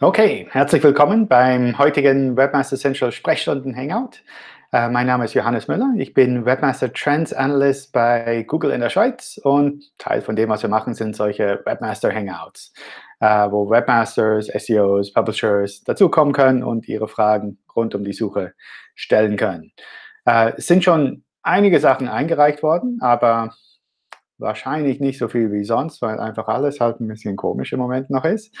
Okay, herzlich willkommen beim heutigen Webmaster Central Sprechstunden Hangout. Mein Name ist Johannes Müller. Ich bin Webmaster Trends Analyst bei Google in der Schweiz und Teil von dem, was wir machen, sind solche Webmaster Hangouts, wo Webmasters, SEOs, Publishers dazukommen können und ihre Fragen rund um die Suche stellen können. Es sind schon einige Sachen eingereicht worden, aber wahrscheinlich nicht so viel wie sonst, weil einfach alles halt ein bisschen komisch im Moment noch ist.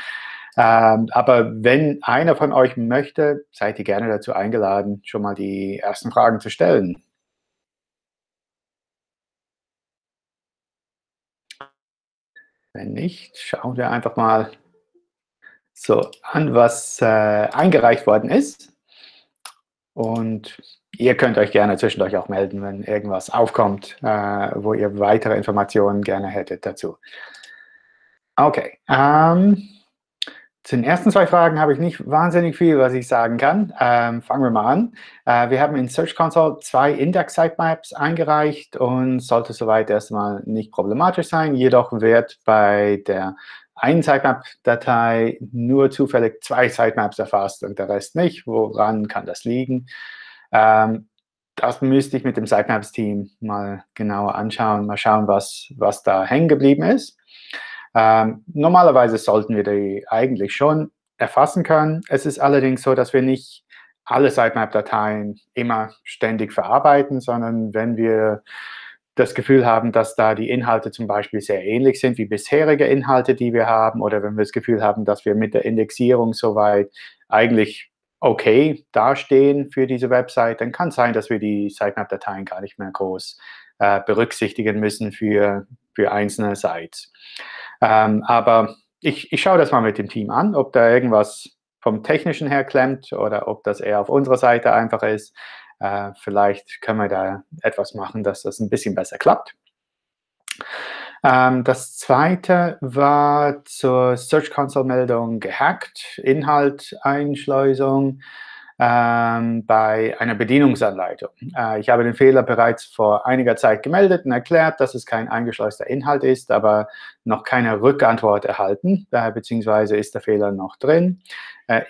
Aber wenn einer von euch möchte, seid ihr gerne dazu eingeladen, schon mal die ersten Fragen zu stellen. Wenn nicht, schauen wir einfach mal so an, was eingereicht worden ist. Und ihr könnt euch gerne zwischendurch auch melden, wenn irgendwas aufkommt, wo ihr weitere Informationen gerne hättet dazu. Okay. Zu den ersten zwei Fragen habe ich nicht wahnsinnig viel, was ich sagen kann. Fangen wir mal an. Wir haben in Search Console 2 Index-Sitemaps eingereicht und sollte soweit erstmal nicht problematisch sein. Jedoch wird bei der einen Sitemap-Datei nur zufällig 2 Sitemaps erfasst und der Rest nicht. Woran kann das liegen? Das müsste ich mit dem Sitemaps-Team mal genauer anschauen, mal schauen, was da hängen geblieben ist. Normalerweise sollten wir die eigentlich schon erfassen können. Es ist allerdings so, dass wir nicht alle Sitemap-Dateien immer ständig verarbeiten, sondern wenn wir das Gefühl haben, dass da die Inhalte zum Beispiel sehr ähnlich sind wie bisherige Inhalte, die wir haben, oder wenn wir das Gefühl haben, dass wir mit der Indexierung soweit eigentlich okay dastehen für diese Website, dann kann es sein, dass wir die Sitemap-Dateien gar nicht mehr groß berücksichtigen müssen für einzelne Sites. Aber ich schaue das mal mit dem Team an, ob da irgendwas vom Technischen her klemmt oder ob das eher auf unserer Seite einfach ist. Vielleicht können wir da etwas machen, dass das ein bisschen besser klappt. Das Zweite war zur Search Console-Meldung gehackt, Inhalteinschleusung bei einer Bedienungsanleitung. Ich habe den Fehler bereits vor einiger Zeit gemeldet und erklärt, dass es kein eingeschleuster Inhalt ist, aber noch keine Rückantwort erhalten, beziehungsweise ist der Fehler noch drin.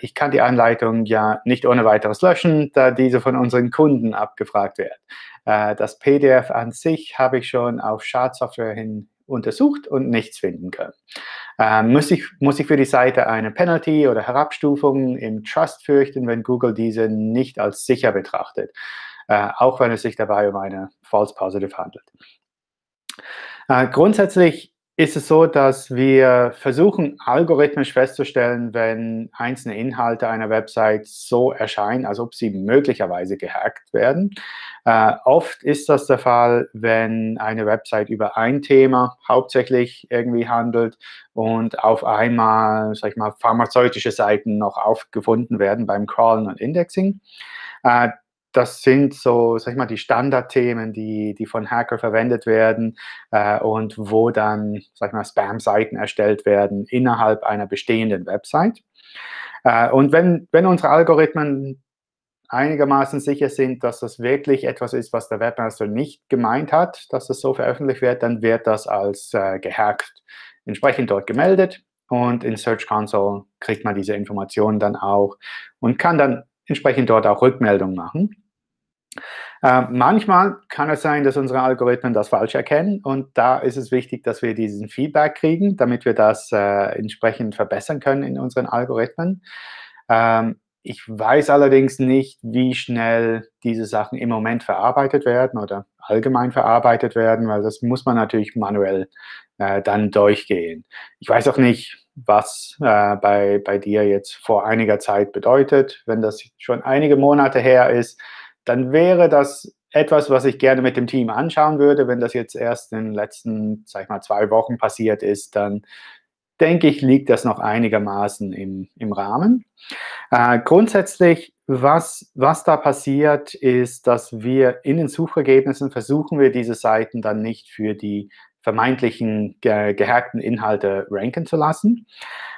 Ich kann die Anleitung ja nicht ohne weiteres löschen, da diese von unseren Kunden abgefragt wird. Das PDF an sich habe ich schon auf Schadsoftware hin untersucht und nichts finden können. Muss ich für die Seite eine Penalty oder Herabstufung im Trust fürchten, wenn Google diese nicht als sicher betrachtet, auch wenn es sich dabei um eine False Positive handelt. Grundsätzlich ist es so, dass wir versuchen, algorithmisch festzustellen, wenn einzelne Inhalte einer Website so erscheinen, als ob sie möglicherweise gehackt werden. Oft ist das der Fall, wenn eine Website über ein Thema hauptsächlich irgendwie handelt und auf einmal, sag ich mal, pharmazeutische Seiten noch aufgefunden werden beim Crawlen und Indexing. Das sind so, sag ich mal, die Standardthemen, die von Hacker verwendet werden und wo dann, sag ich mal, Spam-Seiten erstellt werden innerhalb einer bestehenden Website. Und wenn unsere Algorithmen einigermaßen sicher sind, dass das wirklich etwas ist, was der Webmaster nicht gemeint hat, dass das so veröffentlicht wird, dann wird das als gehackt entsprechend dort gemeldet. Und in Search Console kriegt man diese Informationen dann auch und kann dann entsprechend dort auch Rückmeldungen machen. Manchmal kann es sein, dass unsere Algorithmen das falsch erkennen und da ist es wichtig, dass wir diesen Feedback kriegen, damit wir das entsprechend verbessern können in unseren Algorithmen. Ich weiß allerdings nicht, wie schnell diese Sachen im Moment verarbeitet werden oder allgemein verarbeitet werden, weil das muss man natürlich manuell dann durchgehen. Ich weiß auch nicht, was bei dir jetzt vor einiger Zeit bedeutet. Wenn das schon einige Monate her ist, dann wäre das etwas, was ich gerne mit dem Team anschauen würde. Wenn das jetzt erst in den letzten, sag ich mal, 2 Wochen passiert ist, dann denke ich, liegt das noch einigermaßen im Rahmen. Grundsätzlich, was da passiert, ist, dass wir in den Suchergebnissen versuchen, wir diese Seiten dann nicht für die vermeintlichen gehackten Inhalte ranken zu lassen.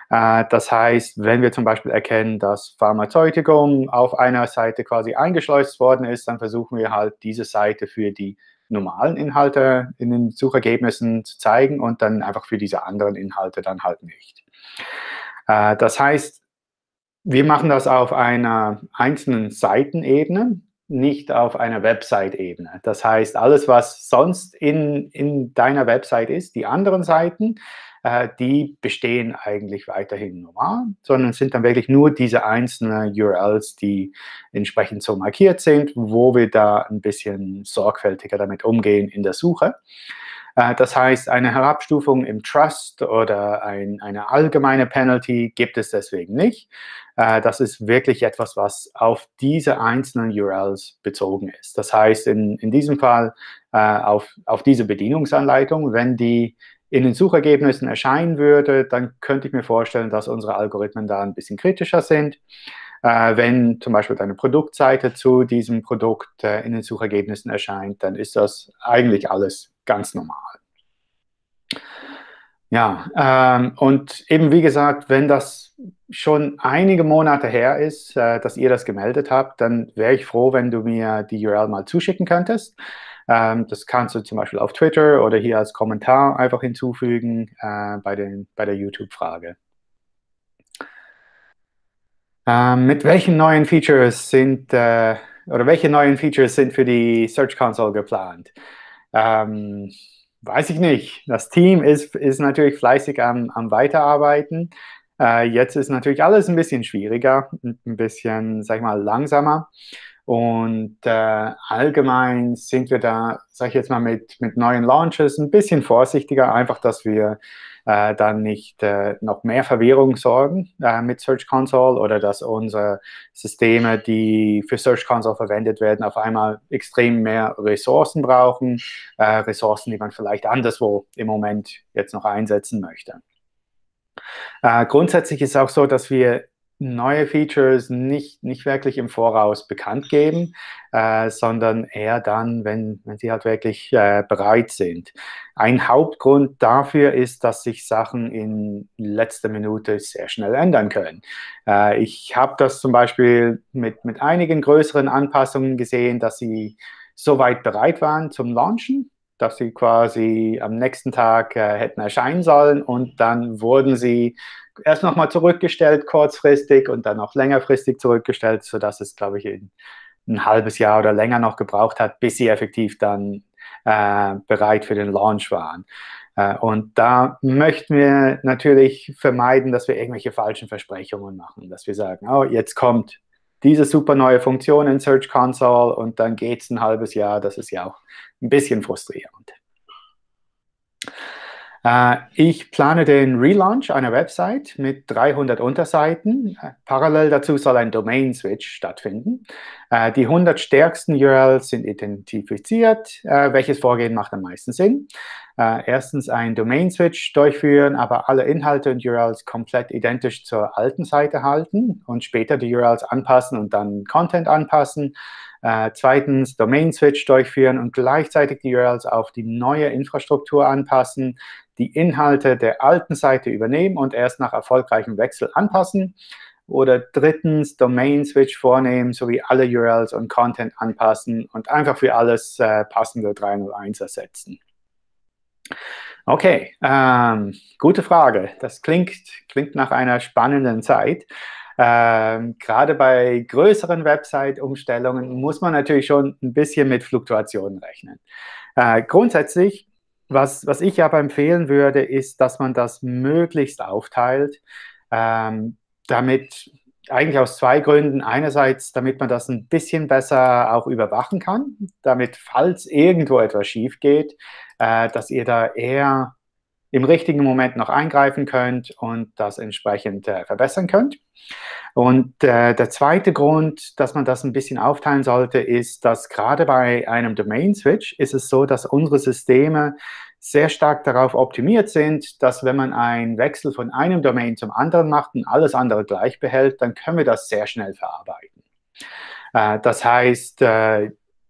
Das heißt, wenn wir zum Beispiel erkennen, dass Pharmazeutikum auf einer Seite quasi eingeschleust worden ist, dann versuchen wir halt, diese Seite für die normalen Inhalte in den Suchergebnissen zu zeigen und dann einfach für diese anderen Inhalte dann halt nicht. Das heißt, Wir machen das auf einer einzelnen Seitenebene, nicht auf einer Website-Ebene. Das heißt, alles, was sonst in deiner Website ist, die anderen Seiten, die bestehen eigentlich weiterhin normal, sondern sind dann wirklich nur diese einzelnen URLs, die entsprechend so markiert sind, wo wir da ein bisschen sorgfältiger damit umgehen in der Suche. Das heißt, eine Herabstufung im Trust oder eine allgemeine Penalty gibt es deswegen nicht. Das ist wirklich etwas, was auf diese einzelnen URLs bezogen ist. Das heißt, in diesem Fall auf diese Bedienungsanleitung, wenn die in den Suchergebnissen erscheinen würde, dann könnte ich mir vorstellen, dass unsere Algorithmen da ein bisschen kritischer sind. Wenn zum Beispiel deine Produktseite zu diesem Produkt in den Suchergebnissen erscheint, dann ist das eigentlich alles ganz normal. Ja, und eben wie gesagt, wenn das schon einige Monate her ist, dass ihr das gemeldet habt, dann wäre ich froh, wenn du mir die URL mal zuschicken könntest. Das kannst du zum Beispiel auf Twitter oder hier als Kommentar einfach hinzufügen bei der YouTube-Frage. Mit welchen neuen Features sind für die Search Console geplant? Weiß ich nicht. Das Team ist natürlich fleißig am Weiterarbeiten. Jetzt ist natürlich alles ein bisschen schwieriger, ein bisschen, sag ich mal, langsamer. Und allgemein sind wir da, sag ich jetzt mal, mit neuen Launches ein bisschen vorsichtiger, einfach, dass wir dann nicht noch mehr Verwirrung sorgen mit Search Console oder dass unsere Systeme, die für Search Console verwendet werden, auf einmal extrem mehr Ressourcen brauchen, Ressourcen, die man vielleicht anderswo im Moment jetzt noch einsetzen möchte. Grundsätzlich ist es auch so, dass wir neue Features nicht wirklich im Voraus bekannt geben, sondern eher dann, wenn sie halt wirklich bereit sind. Ein Hauptgrund dafür ist, dass sich Sachen in letzter Minute sehr schnell ändern können. Ich habe das zum Beispiel mit einigen größeren Anpassungen gesehen, dass sie soweit bereit waren zum Launchen, dass sie quasi am nächsten Tag hätten erscheinen sollen und dann wurden sie erst nochmal zurückgestellt kurzfristig und dann auch längerfristig zurückgestellt, sodass es, glaube ich, ein halbes Jahr oder länger noch gebraucht hat, bis sie effektiv dann bereit für den Launch waren. Und da möchten wir natürlich vermeiden, dass wir irgendwelche falschen Versprechungen machen, dass wir sagen, oh, jetzt kommt diese super neue Funktion in Search Console und dann geht es ein halbes Jahr. Das ist ja auch ein bisschen frustrierend. Ich plane den Relaunch einer Website mit 300 Unterseiten. Parallel dazu soll ein Domain-Switch stattfinden. Die 100 stärksten URLs sind identifiziert. Welches Vorgehen macht am meisten Sinn? Erstens ein Domain-Switch durchführen, aber alle Inhalte und URLs komplett identisch zur alten Seite halten und später die URLs anpassen und dann Content anpassen. Zweitens Domain-Switch durchführen und gleichzeitig die URLs auf die neue Infrastruktur anpassen, die Inhalte der alten Seite übernehmen und erst nach erfolgreichem Wechsel anpassen. Oder drittens Domain-Switch vornehmen, sowie alle URLs und Content anpassen und einfach für alles passende 301 ersetzen. Okay, gute Frage. Das klingt nach einer spannenden Zeit. Gerade bei größeren Website-Umstellungen muss man natürlich schon ein bisschen mit Fluktuationen rechnen. Grundsätzlich, was ich aber empfehlen würde, ist, dass man das möglichst aufteilt, damit eigentlich aus zwei Gründen. Einerseits, damit man das ein bisschen besser auch überwachen kann, damit, falls irgendwo etwas schief geht, dass ihr da eher im richtigen Moment noch eingreifen könnt und das entsprechend verbessern könnt. Und der zweite Grund, dass man das ein bisschen aufteilen sollte, ist, dass gerade bei einem Domain-Switch ist es so, dass unsere Systeme sehr stark darauf optimiert sind, dass wenn man einen Wechsel von einem Domain zum anderen macht und alles andere gleich behält, dann können wir das sehr schnell verarbeiten. Das heißt,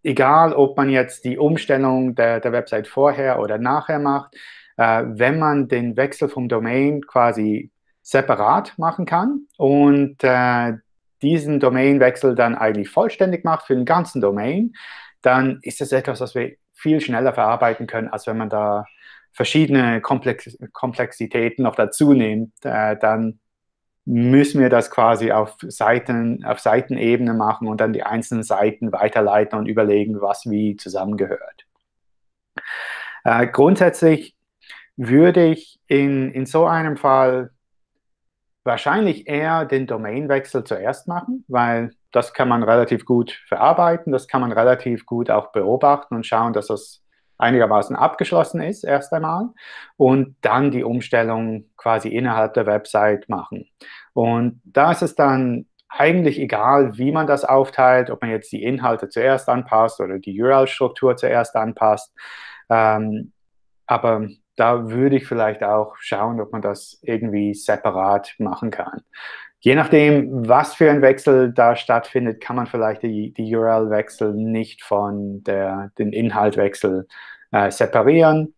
egal ob man jetzt die Umstellung der Website vorher oder nachher macht, wenn man den Wechsel vom Domain quasi separat machen kann und diesen Domainwechsel dann eigentlich vollständig macht für den ganzen Domain, dann ist das etwas, was wir viel schneller verarbeiten können, als wenn man da verschiedene Komplexitäten noch dazu nimmt. Dann müssen wir das quasi auf Seitenebene machen und dann die einzelnen Seiten weiterleiten und überlegen, was wie zusammengehört. Grundsätzlich würde ich in so einem Fall wahrscheinlich eher den Domainwechsel zuerst machen, weil das kann man relativ gut verarbeiten, das kann man relativ gut auch beobachten und schauen, dass das einigermaßen abgeschlossen ist erst einmal und dann die Umstellung quasi innerhalb der Website machen. Und da ist es dann eigentlich egal, wie man das aufteilt, ob man jetzt die Inhalte zuerst anpasst oder die URL-Struktur zuerst anpasst. Aber da würde ich vielleicht auch schauen, ob man das irgendwie separat machen kann. Je nachdem, was für ein Wechsel da stattfindet, kann man vielleicht die URL-Wechsel nicht von dem Inhaltwechsel separieren.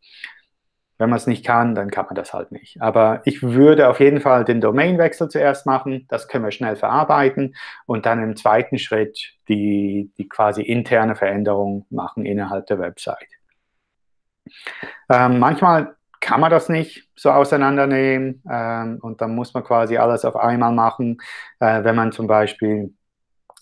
Wenn man es nicht kann, dann kann man das halt nicht. Aber ich würde auf jeden Fall den Domainwechsel zuerst machen. Das können wir schnell verarbeiten und dann im zweiten Schritt die quasi interne Veränderung machen innerhalb der Website. Manchmal kann man das nicht so auseinandernehmen und dann muss man quasi alles auf einmal machen, wenn man zum Beispiel,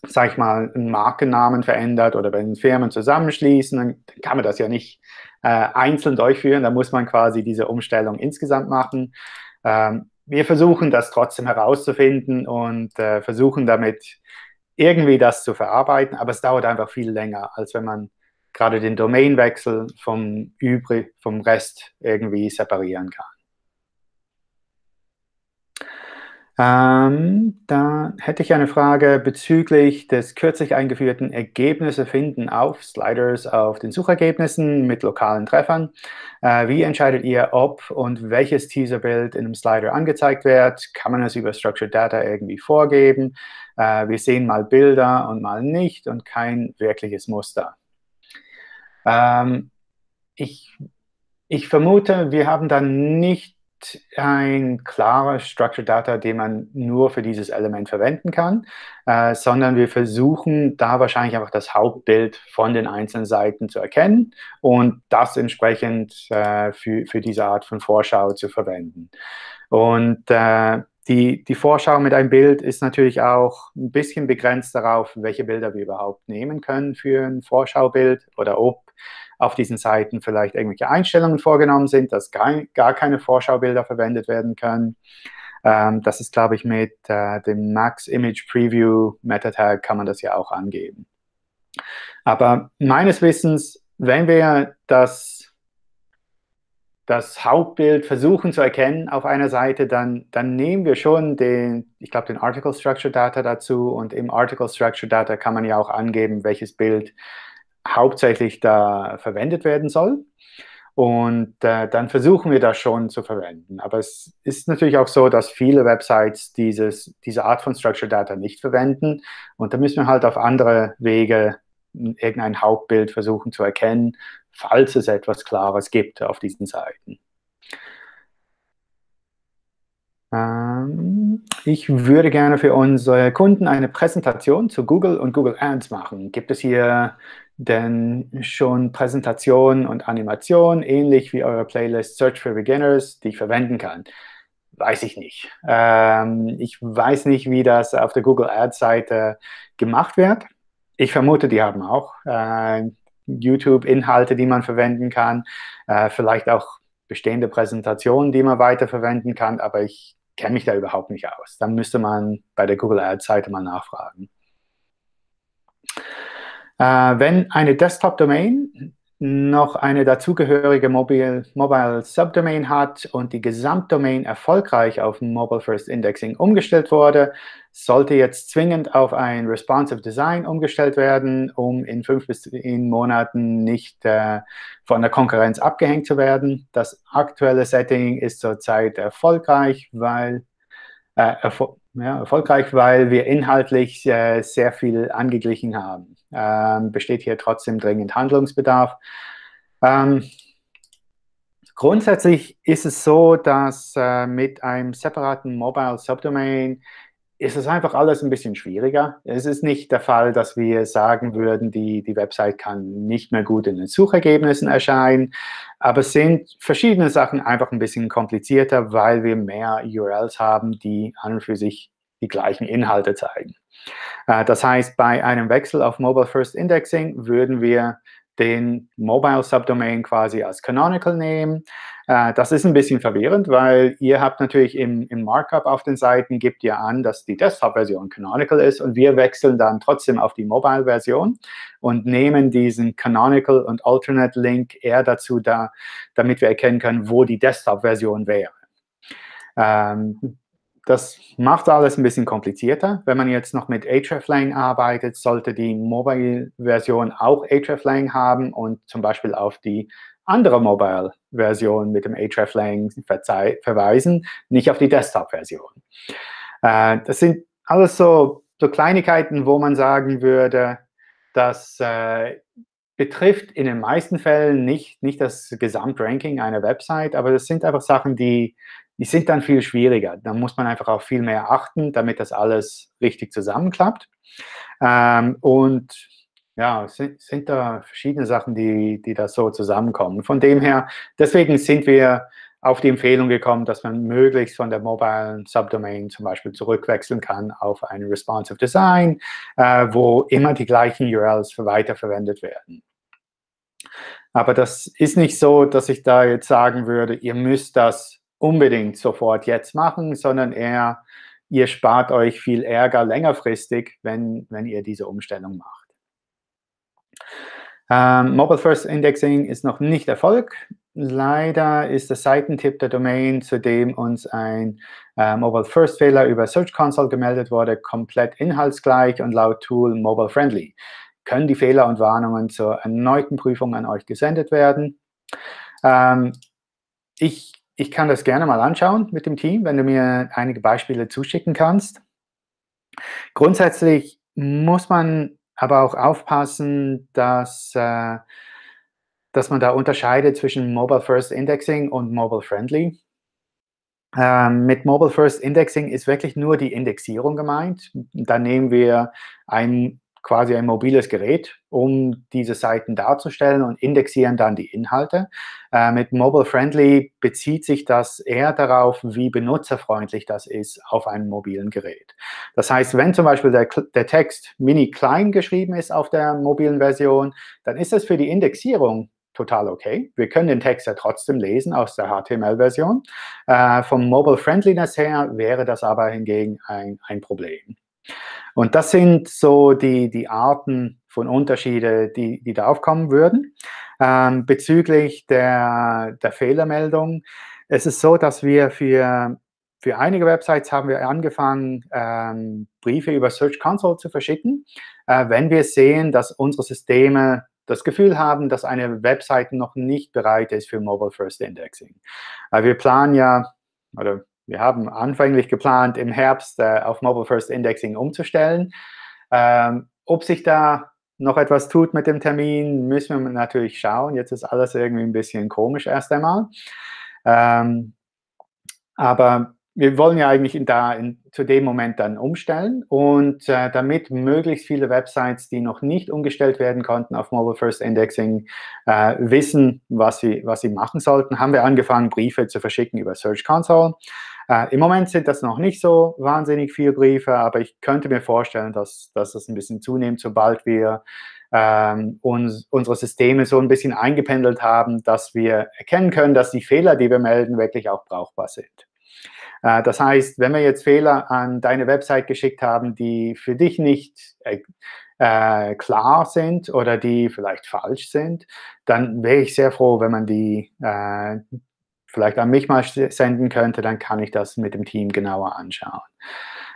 sag ich mal, einen Markennamen verändert oder wenn Firmen zusammenschließen, dann kann man das ja nicht einzeln durchführen, da muss man quasi diese Umstellung insgesamt machen. Wir versuchen das trotzdem herauszufinden und versuchen damit irgendwie das zu verarbeiten, aber es dauert einfach viel länger, als wenn man gerade den Domainwechsel vom Rest irgendwie separieren kann. Da hätte ich eine Frage bezüglich des kürzlich eingeführten Ergebnisse finden auf Sliders auf den Suchergebnissen mit lokalen Treffern. Wie entscheidet ihr, ob und welches Teaserbild in einem Slider angezeigt wird? Kann man es über Structured Data irgendwie vorgeben? Wir sehen mal Bilder und mal nicht und kein wirkliches Muster. Ich vermute, wir haben dann nicht ein klares Structured Data, den man nur für dieses Element verwenden kann, sondern wir versuchen da wahrscheinlich einfach das Hauptbild von den einzelnen Seiten zu erkennen und das entsprechend für diese Art von Vorschau zu verwenden. Und die Vorschau mit einem Bild ist natürlich auch ein bisschen begrenzt darauf, welche Bilder wir überhaupt nehmen können für ein Vorschaubild oder ob auf diesen Seiten vielleicht irgendwelche Einstellungen vorgenommen sind, dass gar keine Vorschaubilder verwendet werden können. Das ist, glaube ich, mit dem Max-Image-Preview Meta-Tag kann man das ja auch angeben. Aber meines Wissens, wenn wir das Hauptbild versuchen zu erkennen auf einer Seite, dann nehmen wir schon den Article Structure Data dazu und im Article Structure Data kann man ja auch angeben, welches Bild hauptsächlich da verwendet werden soll und dann versuchen wir das schon zu verwenden. Aber es ist natürlich auch so, dass viele Websites diese Art von Structure Data nicht verwenden und da müssen wir halt auf andere Wege irgendein Hauptbild versuchen zu erkennen, falls es etwas Klares gibt auf diesen Seiten. Ich würde gerne für unsere Kunden eine Präsentation zu Google und Google Ads machen. Gibt es hier denn schon Präsentationen und Animationen, ähnlich wie eure Playlist Search for Beginners, die ich verwenden kann? Weiß ich nicht. Ich weiß nicht, wie das auf der Google Ads-Seite gemacht wird. Ich vermute, die haben auch YouTube-Inhalte, die man verwenden kann, vielleicht auch bestehende Präsentationen, die man weiterverwenden kann, aber ich kenne mich da überhaupt nicht aus. Dann müsste man bei der Google Ads-Seite mal nachfragen. Wenn eine Desktop-Domain noch eine dazugehörige Mobile-Subdomain hat und die Gesamtdomain erfolgreich auf Mobile First Indexing umgestellt wurde, sollte jetzt zwingend auf ein Responsive Design umgestellt werden, um in 5 bis 10 Monaten nicht von der Konkurrenz abgehängt zu werden. Das aktuelle Setting ist zurzeit erfolgreich, weil wir inhaltlich sehr viel angeglichen haben. Besteht hier trotzdem dringend Handlungsbedarf. Grundsätzlich ist es so, dass mit einem separaten Mobile Subdomain ist es einfach alles ein bisschen schwieriger. Es ist nicht der Fall, dass wir sagen würden, die Website kann nicht mehr gut in den Suchergebnissen erscheinen, aber es sind verschiedene Sachen einfach ein bisschen komplizierter, weil wir mehr URLs haben, die an und für sich die gleichen Inhalte zeigen. Das heißt, bei einem Wechsel auf Mobile First Indexing würden wir den Mobile Subdomain quasi als Canonical nehmen. Das ist ein bisschen verwirrend, weil ihr habt natürlich im Markup auf den Seiten, gebt ihr an, dass die Desktop-Version Canonical ist und wir wechseln dann trotzdem auf die Mobile-Version und nehmen diesen Canonical und Alternate-Link eher dazu da, damit wir erkennen können, wo die Desktop-Version wäre. Das macht alles ein bisschen komplizierter. Wenn man jetzt noch mit hreflang arbeitet, sollte die Mobile-Version auch hreflang haben und zum Beispiel auf die andere Mobile-Version mit dem hreflang verweisen, nicht auf die Desktop-Version. Das sind alles so Kleinigkeiten, wo man sagen würde, dass betrifft in den meisten Fällen nicht das Gesamtranking einer Website, aber das sind einfach Sachen, die sind dann viel schwieriger. Da muss man einfach auf viel mehr achten, damit das alles richtig zusammenklappt. Und ja, es sind da verschiedene Sachen, die da so zusammenkommen. Von dem her, deswegen sind wir auf die Empfehlung gekommen, dass man möglichst von der mobilen Subdomain zum Beispiel zurückwechseln kann auf ein Responsive Design, wo immer die gleichen URLs weiterverwendet werden. Aber das ist nicht so, dass ich da jetzt sagen würde, ihr müsst das unbedingt sofort jetzt machen, sondern eher, ihr spart euch viel Ärger längerfristig, wenn ihr diese Umstellung macht. Mobile First Indexing ist noch nicht Erfolg. Leider ist der Seitentipp der Domain, zu dem uns ein Mobile First Fehler über Search Console gemeldet wurde, komplett inhaltsgleich und laut Tool Mobile-Friendly. Können die Fehler und Warnungen zur erneuten Prüfung an euch gesendet werden? Ich kann das gerne mal anschauen mit dem Team, wenn du mir einige Beispiele zuschicken kannst. Grundsätzlich muss man aber auch aufpassen, dass man da unterscheidet zwischen Mobile First Indexing und Mobile Friendly. Mit Mobile First Indexing ist wirklich nur die Indexierung gemeint. Da nehmen wir quasi ein mobiles Gerät, um diese Seiten darzustellen und indexieren dann die Inhalte. Mit Mobile Friendly bezieht sich das eher darauf, wie benutzerfreundlich das ist auf einem mobilen Gerät. Das heißt, wenn zum Beispiel der Text mini klein geschrieben ist auf der mobilen Version, dann ist das für die Indexierung total okay. Wir können den Text ja trotzdem lesen aus der HTML-Version. Vom Mobile Friendliness her wäre das aber hingegen ein Problem. Und das sind so die Arten von Unterschieden, die da aufkommen würden. Bezüglich der Fehlermeldung, es ist so, dass wir für einige Websites haben wir angefangen, Briefe über Search Console zu verschicken, wenn wir sehen, dass unsere Systeme das Gefühl haben, dass eine Website noch nicht bereit ist für Mobile First Indexing. Wir planen ja, oder wir haben anfänglich geplant, im Herbst auf Mobile First Indexing umzustellen. Ob sich da noch etwas tut mit dem Termin, müssen wir natürlich schauen. Jetzt ist alles irgendwie ein bisschen komisch erst einmal. Aber wir wollen ja eigentlich zu dem Moment dann umstellen. Und damit möglichst viele Websites, die noch nicht umgestellt werden konnten auf Mobile First Indexing, wissen, was sie machen sollten, haben wir angefangen, Briefe zu verschicken über Search Console. Im Moment sind das noch nicht so wahnsinnig viele Briefe, aber ich könnte mir vorstellen, dass das ein bisschen zunimmt, sobald wir unsere Systeme so ein bisschen eingependelt haben, dass wir erkennen können, dass die Fehler, die wir melden, wirklich auch brauchbar sind. Das heißt, wenn wir jetzt Fehler an deine Website geschickt haben, die für dich nicht klar sind oder die vielleicht falsch sind, dann wäre ich sehr froh, wenn man die vielleicht an mich mal senden könnte, dann kann ich das mit dem Team genauer anschauen.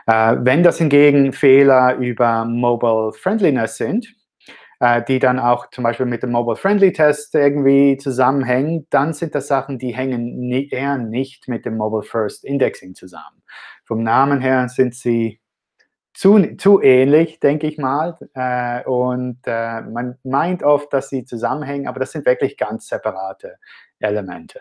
Wenn das hingegen Fehler über Mobile Friendliness sind, die dann auch zum Beispiel mit dem Mobile-Friendly-Test irgendwie zusammenhängen, dann sind das Sachen, die hängen eher nicht mit dem Mobile-First-Indexing zusammen. Vom Namen her sind sie zu ähnlich, denke ich mal. Und man meint oft, dass sie zusammenhängen, aber das sind wirklich ganz separate Elemente.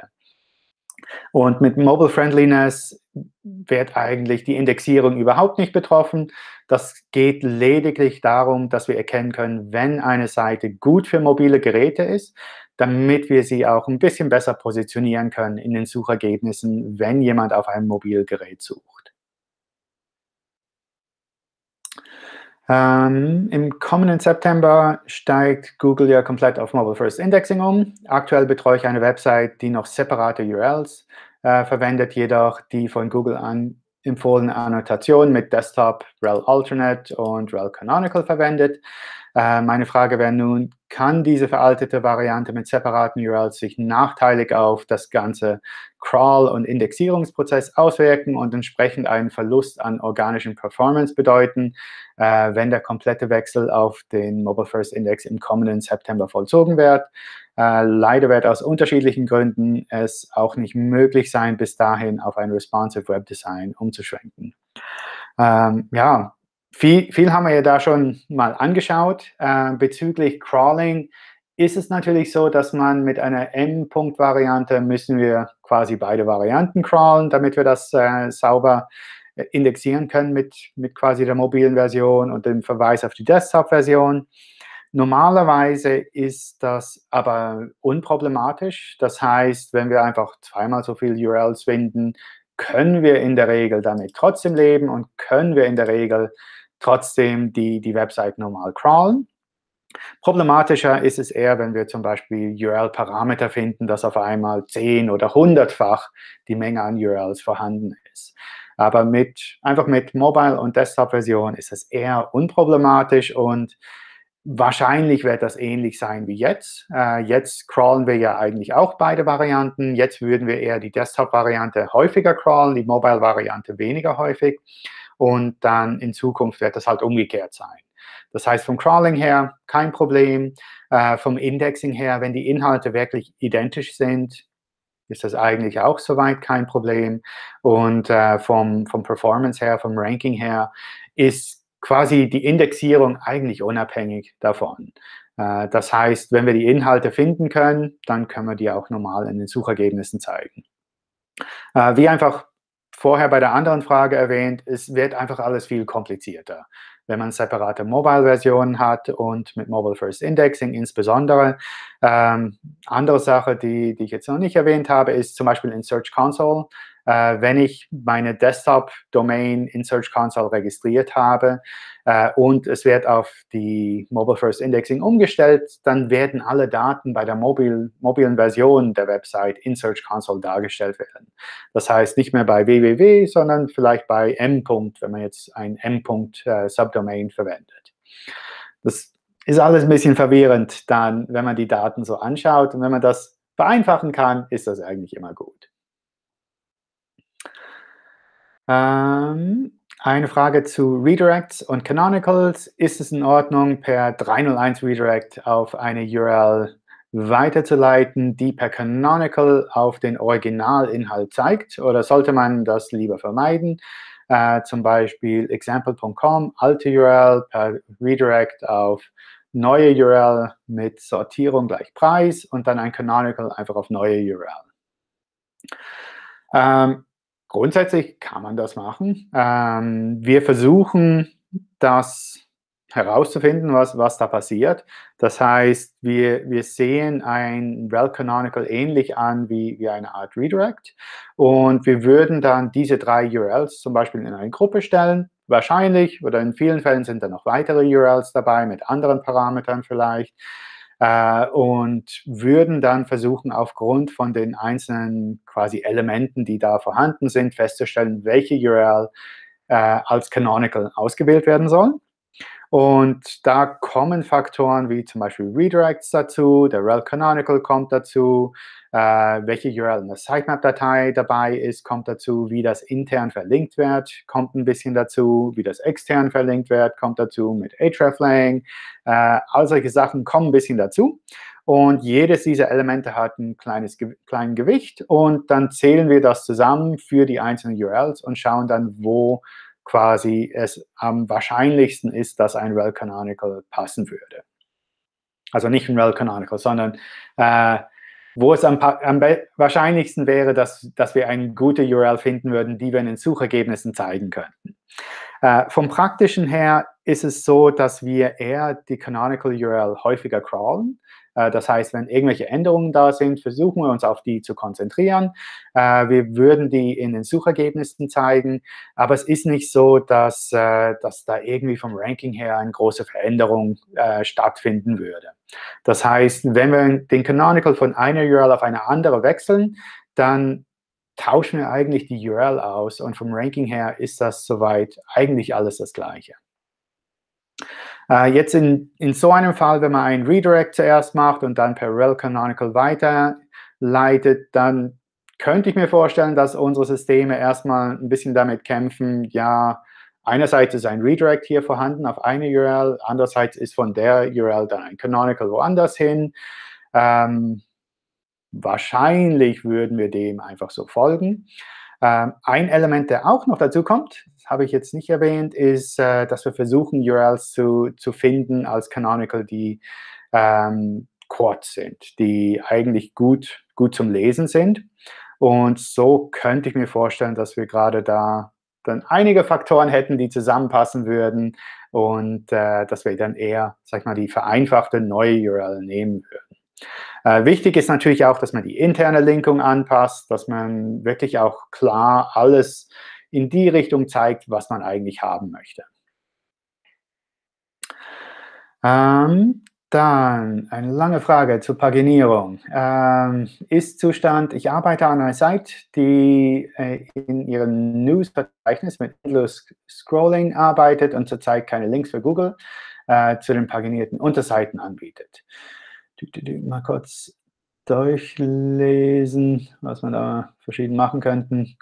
Und mit Mobile-Friendliness wird eigentlich die Indexierung überhaupt nicht betroffen. Das geht lediglich darum, dass wir erkennen können, wenn eine Seite gut für mobile Geräte ist, damit wir sie auch ein bisschen besser positionieren können in den Suchergebnissen, wenn jemand auf einem Mobilgerät sucht. Im kommenden September steigt Google ja komplett auf Mobile First Indexing um. Aktuell betreue ich eine Website, die noch separate URLs verwendet, jedoch die von Google empfohlene Annotation mit Desktop, rel-alternate und rel-canonical verwendet. Meine Frage wäre nun, kann diese veraltete Variante mit separaten URLs sich nachteilig auf das ganze Crawl- und Indexierungsprozess auswirken und entsprechend einen Verlust an organischem Performance bedeuten, wenn der komplette Wechsel auf den Mobile First Index im kommenden September vollzogen wird? Leider wird aus unterschiedlichen Gründen es auch nicht möglich sein, bis dahin auf ein responsive Webdesign umzuschwenken. Ja. Viel haben wir ja da schon mal angeschaut. Bezüglich Crawling ist es natürlich so, dass man mit einer M-Punkt-Variante müssen wir quasi beide Varianten crawlen, damit wir das sauber indexieren können mit quasi der mobilen Version und dem Verweis auf die Desktop-Version. Normalerweise ist das aber unproblematisch. Das heißt, wenn wir einfach zweimal so viele URLs finden, können wir in der Regel damit trotzdem leben und können wir in der Regel trotzdem die Website normal crawlen. Problematischer ist es eher, wenn wir zum Beispiel URL-Parameter finden, dass auf einmal 10- oder 100-fach die Menge an URLs vorhanden ist. Aber einfach mit Mobile- und Desktop-Version ist es eher unproblematisch und wahrscheinlich wird das ähnlich sein wie jetzt. Jetzt crawlen wir ja eigentlich auch beide Varianten. Jetzt würden wir eher die Desktop-Variante häufiger crawlen, die Mobile-Variante weniger häufig. Und dann in Zukunft wird das halt umgekehrt sein. Das heißt, vom Crawling her kein Problem. Vom Indexing her, wenn die Inhalte wirklich identisch sind, ist das eigentlich auch soweit kein Problem. Und vom Performance her, vom Ranking her, ist quasi die Indexierung eigentlich unabhängig davon. Das heißt, wenn wir die Inhalte finden können, dann können wir die auch normal in den Suchergebnissen zeigen. Wie einfach vorher bei der anderen Frage erwähnt, es wird einfach alles viel komplizierter. Wenn man separate Mobile-Versionen hat und mit Mobile First Indexing insbesondere. Andere Sache, die ich jetzt noch nicht erwähnt habe, ist zum Beispiel in Search Console. Wenn ich meine Desktop-Domain in Search Console registriert habe und es wird auf die Mobile First Indexing umgestellt, dann werden alle Daten bei der mobilen Version der Website in Search Console dargestellt werden. Das heißt, nicht mehr bei www, sondern vielleicht bei m. wenn man jetzt ein m.subdomain verwendet. Das ist alles ein bisschen verwirrend dann, wenn man die Daten so anschaut. Und wenn man das vereinfachen kann, ist das eigentlich immer gut. Eine Frage zu Redirects und Canonicals. Ist es in Ordnung, per 301 Redirect auf eine URL weiterzuleiten, die per Canonical auf den Originalinhalt zeigt? Oder sollte man das lieber vermeiden? Zum Beispiel example.com, alte URL per Redirect auf neue URL mit Sortierung gleich Preis und dann ein Canonical einfach auf neue URL. Grundsätzlich kann man das machen. Wir versuchen, das herauszufinden, was da passiert. Das heißt, wir sehen ein rel-canonical ähnlich an wie eine Art Redirect. Und wir würden dann diese 3 URLs zum Beispiel in eine Gruppe stellen. Wahrscheinlich, oder in vielen Fällen sind da noch weitere URLs dabei, mit anderen Parametern vielleicht. Und würden dann versuchen, aufgrund von den einzelnen quasi Elementen, die da vorhanden sind, festzustellen, welche URL als canonical ausgewählt werden soll. Und da kommen Faktoren wie zum Beispiel Redirects dazu, der rel-canonical kommt dazu, welche URL in der Sitemap-Datei dabei ist, kommt dazu, wie das intern verlinkt wird, kommt ein bisschen dazu, wie das extern verlinkt wird, kommt dazu mit hreflang. All solche Sachen kommen ein bisschen dazu. Und jedes dieser Elemente hat ein kleines Gewicht. Und dann zählen wir das zusammen für die einzelnen URLs und schauen dann, wo quasi es am wahrscheinlichsten ist, dass ein rel-canonical passen würde. Also nicht ein rel-canonical, sondern wo es am wahrscheinlichsten wäre, dass wir eine gute URL finden würden, die wir in den Suchergebnissen zeigen könnten. Vom Praktischen her ist es so, dass wir eher die Canonical URL häufiger crawlen. Das heißt, wenn irgendwelche Änderungen da sind, versuchen wir uns auf die zu konzentrieren. Wir würden die in den Suchergebnissen zeigen, aber es ist nicht so, dass da irgendwie vom Ranking her eine große Veränderung stattfinden würde. Das heißt, wenn wir den Canonical von einer URL auf eine andere wechseln, dann tauschen wir eigentlich die URL aus und vom Ranking her ist das soweit eigentlich alles das Gleiche. Jetzt in so einem Fall, wenn man einen Redirect zuerst macht und dann per rel-canonical weiterleitet, dann könnte ich mir vorstellen, dass unsere Systeme erstmal ein bisschen damit kämpfen, ja, einerseits ist ein Redirect hier vorhanden auf eine URL, andererseits ist von der URL dann ein Canonical woanders hin. Wahrscheinlich würden wir dem einfach so folgen. Ein Element, der auch noch dazu kommt, das habe ich jetzt nicht erwähnt, ist, dass wir versuchen, URLs zu finden als Canonical, die kurz sind, die eigentlich gut zum Lesen sind. Und so könnte ich mir vorstellen, dass wir gerade da dann einige Faktoren hätten, die zusammenpassen würden und dass wir dann eher, sag ich mal, die vereinfachte neue URL nehmen würden. Wichtig ist natürlich auch, dass man die interne Linkung anpasst, dass man wirklich auch klar alles in die Richtung zeigt, was man eigentlich haben möchte. Dann eine lange Frage zur Paginierung. Ist-Zustand, ich arbeite an einer Seite, die in ihrem News-Verzeichnis mit Endless Scrolling arbeitet und zurzeit keine Links für Google zu den paginierten Unterseiten anbietet. Mal kurz durchlesen, was man da verschieden machen könnten.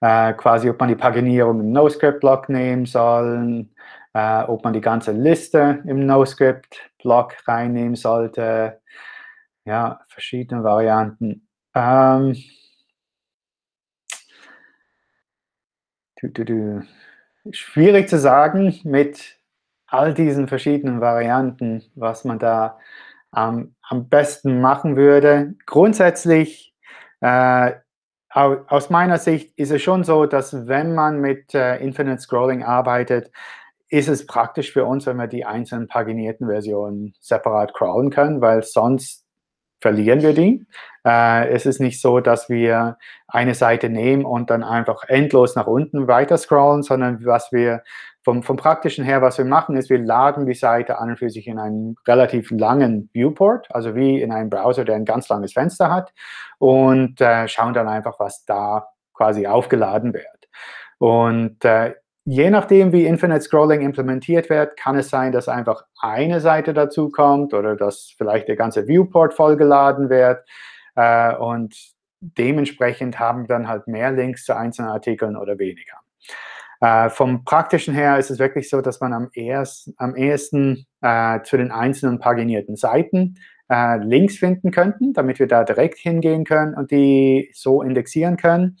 Quasi, ob man die Paginierung im NoScript-Block nehmen soll, ob man die ganze Liste im NoScript-Block reinnehmen sollte. Ja, verschiedene Varianten. Schwierig zu sagen mit all diesen verschiedenen Varianten, was man da am besten machen würde. Grundsätzlich, aus meiner Sicht, ist es schon so, dass wenn man mit Infinite Scrolling arbeitet, ist es praktisch für uns, wenn wir die einzelnen paginierten Versionen separat crawlen können, weil sonst verlieren wir die. Es ist nicht so, dass wir eine Seite nehmen und dann einfach endlos nach unten weiter scrollen, sondern was wir vom Praktischen her, was wir machen, ist, wir laden die Seite an und für sich in einen relativ langen Viewport, also wie in einem Browser, der ein ganz langes Fenster hat, und schauen dann einfach, was da quasi aufgeladen wird. Und je nachdem, wie Infinite Scrolling implementiert wird, kann es sein, dass einfach eine Seite dazukommt oder dass vielleicht der ganze Viewport vollgeladen wird. Und dementsprechend haben wir dann halt mehr Links zu einzelnen Artikeln oder weniger. Vom Praktischen her ist es wirklich so, dass man am ehesten zu den einzelnen paginierten Seiten Links finden könnten, damit wir da direkt hingehen können und die so indexieren können.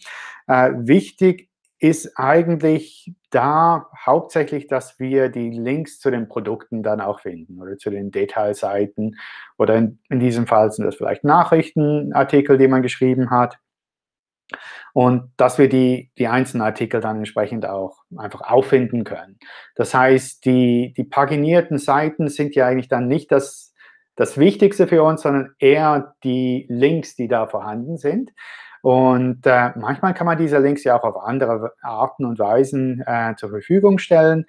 Wichtig ist eigentlich da hauptsächlich, dass wir die Links zu den Produkten dann auch finden oder zu den Detailseiten oder in diesem Fall sind das vielleicht Nachrichtenartikel, die man geschrieben hat. Und dass wir die einzelnen Artikel dann entsprechend auch einfach auffinden können. Das heißt, die paginierten Seiten sind ja eigentlich dann nicht das Wichtigste für uns, sondern eher die Links, die da vorhanden sind. Und manchmal kann man diese Links ja auch auf andere Arten und Weisen zur Verfügung stellen.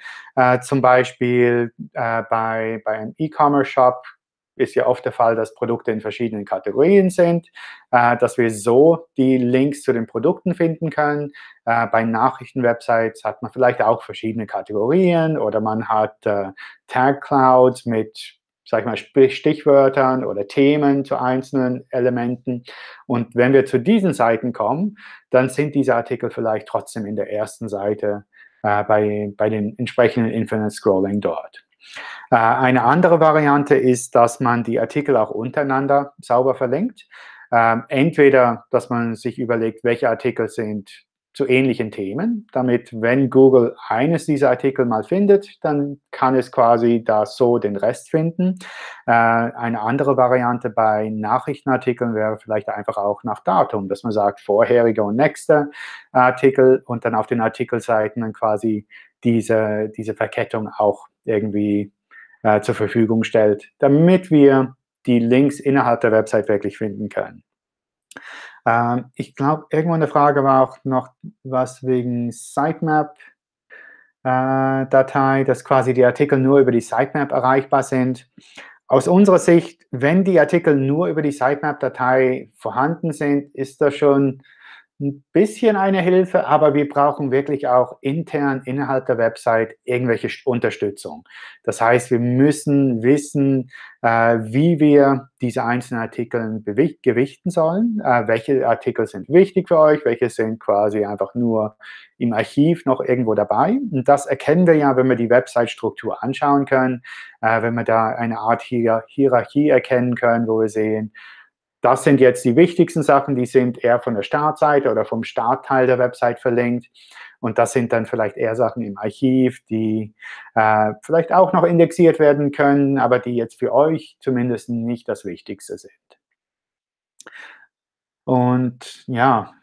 Zum Beispiel bei einem E-Commerce-Shop ist ja oft der Fall, dass Produkte in verschiedenen Kategorien sind, dass wir so die Links zu den Produkten finden können. Bei Nachrichtenwebsites hat man vielleicht auch verschiedene Kategorien oder man hat Tag-Clouds mit, sag ich mal, Stichwörtern oder Themen zu einzelnen Elementen. Und wenn wir zu diesen Seiten kommen, dann sind diese Artikel vielleicht trotzdem in der ersten Seite bei den entsprechenden Infinite Scrolling dort. Eine andere Variante ist, dass man die Artikel auch untereinander sauber verlinkt. Entweder, dass man sich überlegt, welche Artikel sind zu ähnlichen Themen, damit, wenn Google eines dieser Artikel mal findet, dann kann es quasi da so den Rest finden. Eine andere Variante bei Nachrichtenartikeln wäre vielleicht einfach auch nach Datum, dass man sagt, vorheriger und nächster Artikel und dann auf den Artikelseiten dann quasi diese Verkettung auch irgendwie zur Verfügung stellt, damit wir die Links innerhalb der Website wirklich finden können. Ich glaube, irgendwo eine Frage war auch noch was wegen Sitemap-Datei, dass quasi die Artikel nur über die Sitemap erreichbar sind. Aus unserer Sicht, wenn die Artikel nur über die Sitemap-Datei vorhanden sind, ist das schon ein bisschen eine Hilfe, aber wir brauchen wirklich auch intern innerhalb der Website irgendwelche Unterstützung. Das heißt, wir müssen wissen, wie wir diese einzelnen Artikel gewichten sollen, welche Artikel sind wichtig für euch, welche sind quasi einfach nur im Archiv noch irgendwo dabei. Und das erkennen wir ja, wenn wir die Website-Struktur anschauen können, wenn wir da eine Art Hierarchie erkennen können, wo wir sehen, das sind jetzt die wichtigsten Sachen, die sind eher von der Startseite oder vom Startteil der Website verlinkt. Und das sind dann vielleicht eher Sachen im Archiv, die vielleicht auch noch indexiert werden können, aber die jetzt für euch zumindest nicht das Wichtigste sind. Und ja,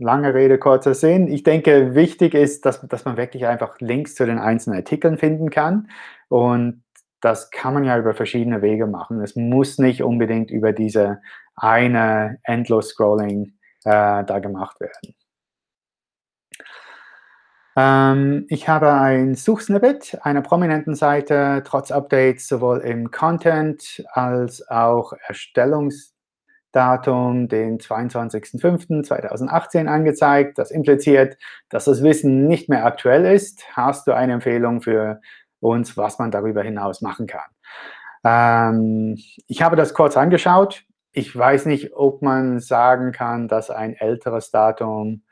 lange Rede, kurzer Sinn. Ich denke, wichtig ist, dass man wirklich einfach Links zu den einzelnen Artikeln finden kann. Und das kann man ja über verschiedene Wege machen. Es muss nicht unbedingt über diese eine Endlos-Scrolling da gemacht werden. Ich habe ein Suchsnippet einer prominenten Seite trotz Updates sowohl im Content als auch Erstellungsdatum, den 22.05.2018 angezeigt. Das impliziert, dass das Wissen nicht mehr aktuell ist. Hast du eine Empfehlung für und was man darüber hinaus machen kann? Ich habe das kurz angeschaut. Ich weiß nicht, ob man sagen kann, dass ein älteres Datum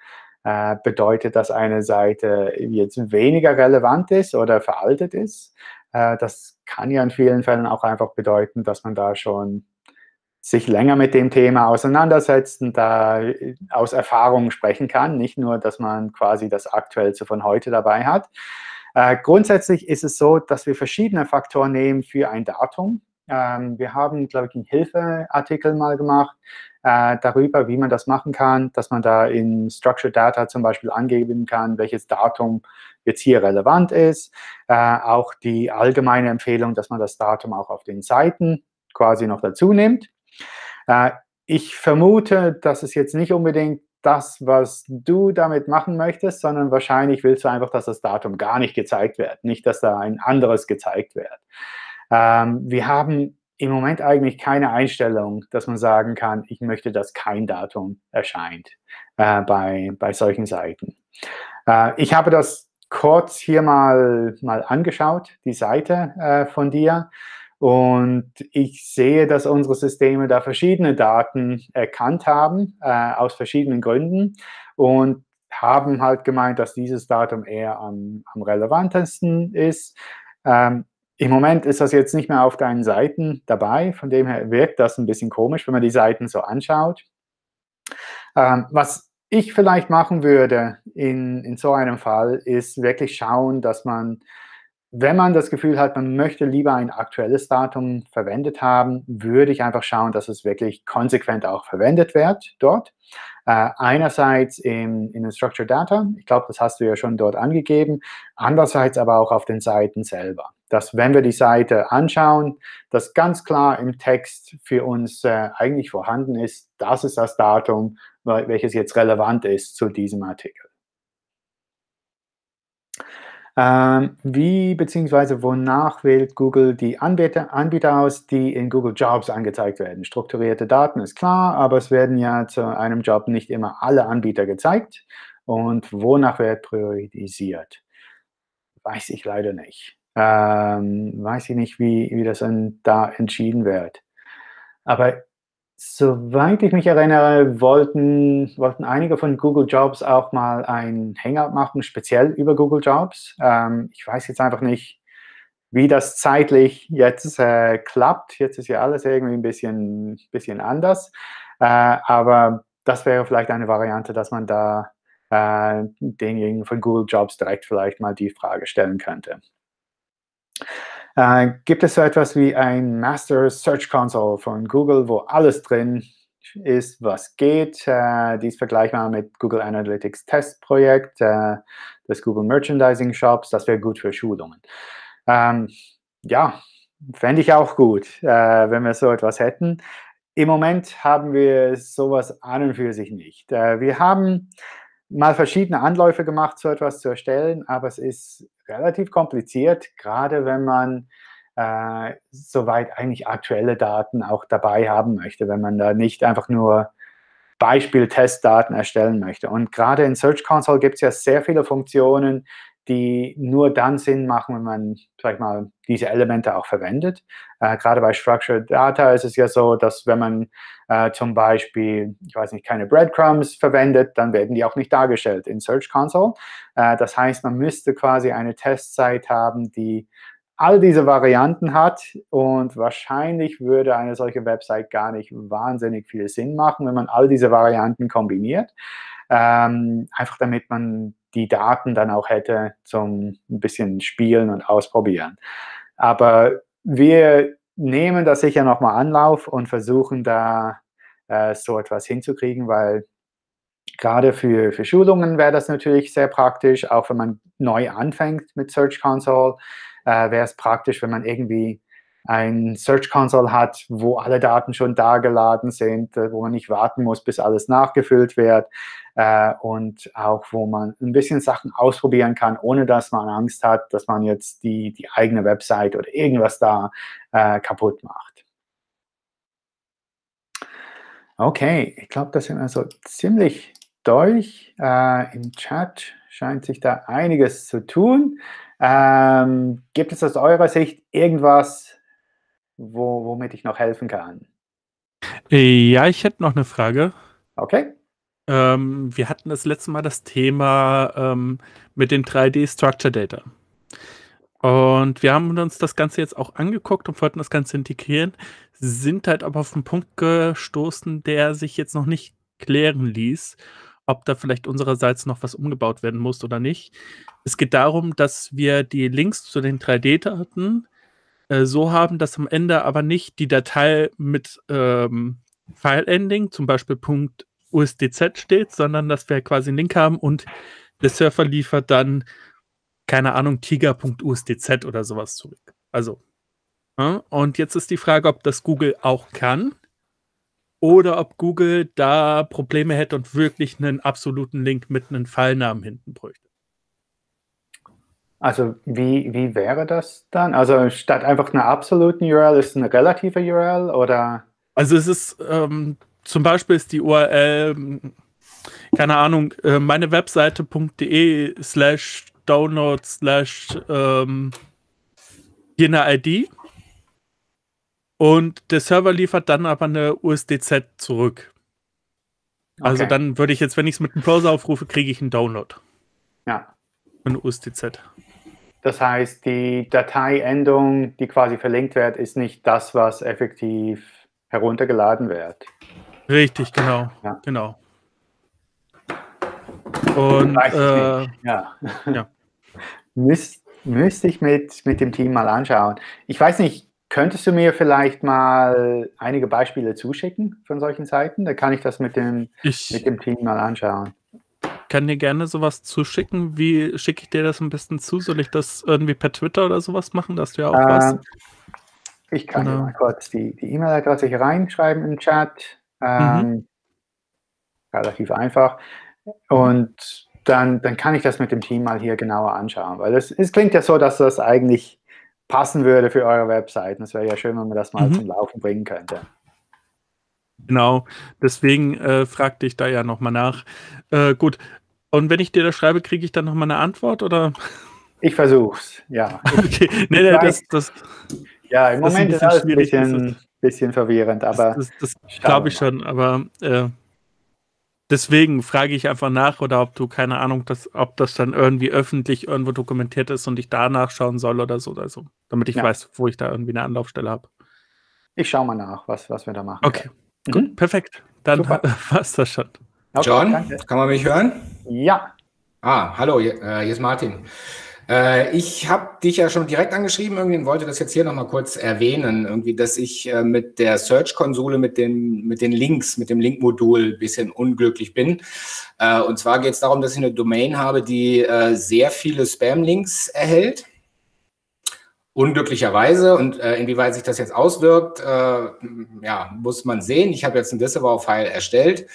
bedeutet, dass eine Seite jetzt weniger relevant ist oder veraltet ist. Das kann ja in vielen Fällen auch einfach bedeuten, dass man da schon sich länger mit dem Thema auseinandersetzt und da aus Erfahrung sprechen kann. Nicht nur, dass man quasi das Aktuellste von heute dabei hat. Grundsätzlich ist es so, dass wir verschiedene Faktoren nehmen für ein Datum. Wir haben, glaube ich, einen Hilfeartikel mal gemacht darüber, wie man das machen kann, dass man da in Structure Data zum Beispiel angeben kann, welches Datum jetzt hier relevant ist. Auch die allgemeine Empfehlung, dass man das Datum auch auf den Seiten quasi noch dazu nimmt. Ich vermute, dass es jetzt nicht unbedingt das, was du damit machen möchtest, sondern wahrscheinlich willst du einfach, dass das Datum gar nicht gezeigt wird, nicht, dass da ein anderes gezeigt wird. Wir haben im Moment eigentlich keine Einstellung, dass man sagen kann, ich möchte, dass kein Datum erscheint bei solchen Seiten. Ich habe das kurz hier mal angeschaut, die Seite von dir. Und ich sehe, dass unsere Systeme da verschiedene Daten erkannt haben, aus verschiedenen Gründen, und haben halt gemeint, dass dieses Datum eher am relevantesten ist. Im Moment ist das jetzt nicht mehr auf deinen Seiten dabei, von dem her wirkt das ein bisschen komisch, wenn man die Seiten so anschaut. Was ich vielleicht machen würde in so einem Fall, ist wirklich schauen, dass man, wenn man das Gefühl hat, man möchte lieber ein aktuelles Datum verwendet haben, würde ich einfach schauen, dass es wirklich konsequent auch verwendet wird dort. Einerseits in den Structure Data, ich glaube, das hast du ja schon dort angegeben, andererseits aber auch auf den Seiten selber. Dass, wenn wir die Seite anschauen, das ganz klar im Text für uns eigentlich vorhanden ist, das ist das Datum, welches jetzt relevant ist zu diesem Artikel. Wie bzw. wonach wählt Google die Anbieter aus, die in Google Jobs angezeigt werden? Strukturierte Daten ist klar, aber es werden ja zu einem Job nicht immer alle Anbieter gezeigt. Und wonach wird priorisiert? Weiß ich leider nicht. Weiß ich nicht, wie das dann da entschieden wird. Aber soweit ich mich erinnere, wollten einige von Google Jobs auch mal ein Hangout machen, speziell über Google Jobs. Ich weiß jetzt einfach nicht, wie das zeitlich jetzt klappt. Jetzt ist ja alles irgendwie ein bisschen anders. Aber das wäre vielleicht eine Variante, dass man da denjenigen von Google Jobs direkt vielleicht mal die Frage stellen könnte. Gibt es so etwas wie ein Master Search Console von Google, wo alles drin ist, was geht? Dies vergleichbar mit Google Analytics Testprojekt, des Google Merchandising Shops, das wäre gut für Schulungen. Ja, fände ich auch gut, wenn wir so etwas hätten. Im Moment haben wir sowas an und für sich nicht. Wir haben mal verschiedene Anläufe gemacht, so etwas zu erstellen, aber es ist relativ kompliziert, gerade wenn man soweit eigentlich aktuelle Daten auch dabei haben möchte, wenn man da nicht einfach nur Beispiel-Testdaten erstellen möchte. Und gerade in Search Console gibt es ja sehr viele Funktionen, die nur dann Sinn machen, wenn man, sag ich mal, diese Elemente auch verwendet. Gerade bei Structured Data ist es ja so, dass wenn man zum Beispiel, ich weiß nicht, keine Breadcrumbs verwendet, dann werden die auch nicht dargestellt in Search Console. Das heißt, man müsste quasi eine Testzeit haben, die all diese Varianten hat, und wahrscheinlich würde eine solche Website gar nicht wahnsinnig viel Sinn machen, wenn man all diese Varianten kombiniert. Einfach damit man die Daten dann auch hätte zum ein bisschen spielen und ausprobieren. Aber wir nehmen das sicher nochmal Anlauf und versuchen da so etwas hinzukriegen, weil gerade für Schulungen wäre das natürlich sehr praktisch. Auch wenn man neu anfängt mit Search Console, wäre es praktisch, wenn man irgendwie ein Search Console hat, wo alle Daten schon da geladen sind, wo man nicht warten muss, bis alles nachgefüllt wird, und auch, wo man ein bisschen Sachen ausprobieren kann, ohne dass man Angst hat, dass man jetzt die eigene Website oder irgendwas da kaputt macht. Okay, ich glaube, das sind wir so ziemlich durch. Im Chat scheint sich da einiges zu tun. Gibt es aus eurer Sicht irgendwas, womit ich noch helfen kann? Ja, ich hätte noch eine Frage. Okay. Wir hatten das letzte Mal das Thema mit den 3D Structure Data. Und wir haben uns das Ganze jetzt auch angeguckt und wollten das Ganze integrieren, sind halt aber auf einen Punkt gestoßen, der sich jetzt noch nicht klären ließ, ob da vielleicht unsererseits noch was umgebaut werden muss oder nicht. Es geht darum, dass wir die Links zu den 3D-Daten so haben, dass am Ende aber nicht die Datei mit File-Ending, zum Beispiel .usdz steht, sondern dass wir quasi einen Link haben und der Server liefert dann, keine Ahnung, tiger.usdz oder sowas zurück. Also, ja, und jetzt ist die Frage, ob das Google auch kann oder ob Google da Probleme hätte und wirklich einen absoluten Link mit einem Fallnamen hinten bräuchte. Also wie wäre das dann? Also statt einfach einer absoluten URL ist eine relative URL, oder? Also es ist, zum Beispiel ist die URL, keine Ahnung, meine Webseite.de/download/jene ID, und der Server liefert dann aber eine USDZ zurück. Also okay, dann würde ich jetzt, wenn ich es mit dem Browser aufrufe, kriege ich einen Download. Ja. Eine USDZ. Das heißt, die Dateiendung, die quasi verlinkt wird, ist nicht das, was effektiv heruntergeladen wird. Richtig, genau. Ja. Genau. Und ja. Ja. Müsste ich mit dem Team mal anschauen. Ich weiß nicht, könntest du mir vielleicht mal einige Beispiele zuschicken von solchen Seiten? Da kann ich das mit dem Team mal anschauen. Ich kann dir gerne sowas zuschicken. Wie schicke ich dir das am besten zu? Soll ich das irgendwie per Twitter oder sowas machen? Da hast du ja auch was. Ich kann dir mal kurz die E-Mail-Adresse hier reinschreiben im Chat. Relativ einfach. Und dann kann ich das mit dem Team mal hier genauer anschauen. Weil es klingt ja so, dass das eigentlich passen würde für eure Webseiten. Es wäre ja schön, wenn man das mal zum Laufen bringen könnte. Genau, deswegen fragte ich da ja nochmal nach. Gut, und wenn ich dir das schreibe, kriege ich dann nochmal eine Antwort, oder? Ich versuch's, ja. Okay. Nee, ja, im Moment ist alles ein bisschen verwirrend, aber... Das glaube ich schon, aber deswegen frage ich einfach nach, oder ob du, keine Ahnung, ob das dann irgendwie öffentlich irgendwo dokumentiert ist und ich da nachschauen soll oder so, damit ich weiß, wo ich da irgendwie eine Anlaufstelle habe. Ich schaue mal nach, was wir da machen. Okay. Gut, perfekt. Dann war es das schon. Okay, John, danke. Kann man mich hören? Ja. Hallo, hier ist Martin. Ich habe dich ja schon direkt angeschrieben, irgendwie, und wollte das jetzt hier nochmal kurz erwähnen, irgendwie, dass ich mit der Search-Konsole, mit den Links, mit dem Link-Modul ein bisschen unglücklich bin. Und zwar geht es darum, dass ich eine Domain habe, die sehr viele Spam-Links erhält. Unglücklicherweise, und inwieweit sich das jetzt auswirkt, ja, muss man sehen. Ich habe jetzt einen Disavow-File erstellt.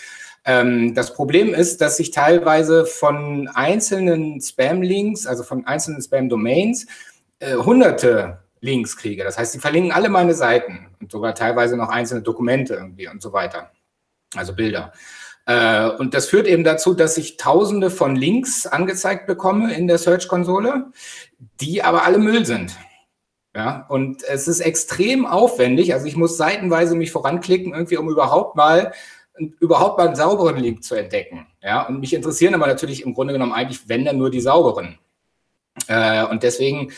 Das Problem ist, dass ich teilweise von einzelnen Spam-Links, also von einzelnen Spam-Domains, hunderte Links kriege. Das heißt, die verlinken alle meine Seiten und sogar teilweise noch einzelne Dokumente irgendwie und so weiter, also Bilder. Und das führt eben dazu, dass ich tausende von Links angezeigt bekomme in der Search-Konsole, die aber alle Müll sind. Ja, und es ist extrem aufwendig. Also ich muss seitenweise mich voranklicken, irgendwie, um überhaupt mal einen sauberen Link zu entdecken. Ja, und mich interessieren aber natürlich im Grunde genommen eigentlich, wenn dann nur die sauberen. Und deswegen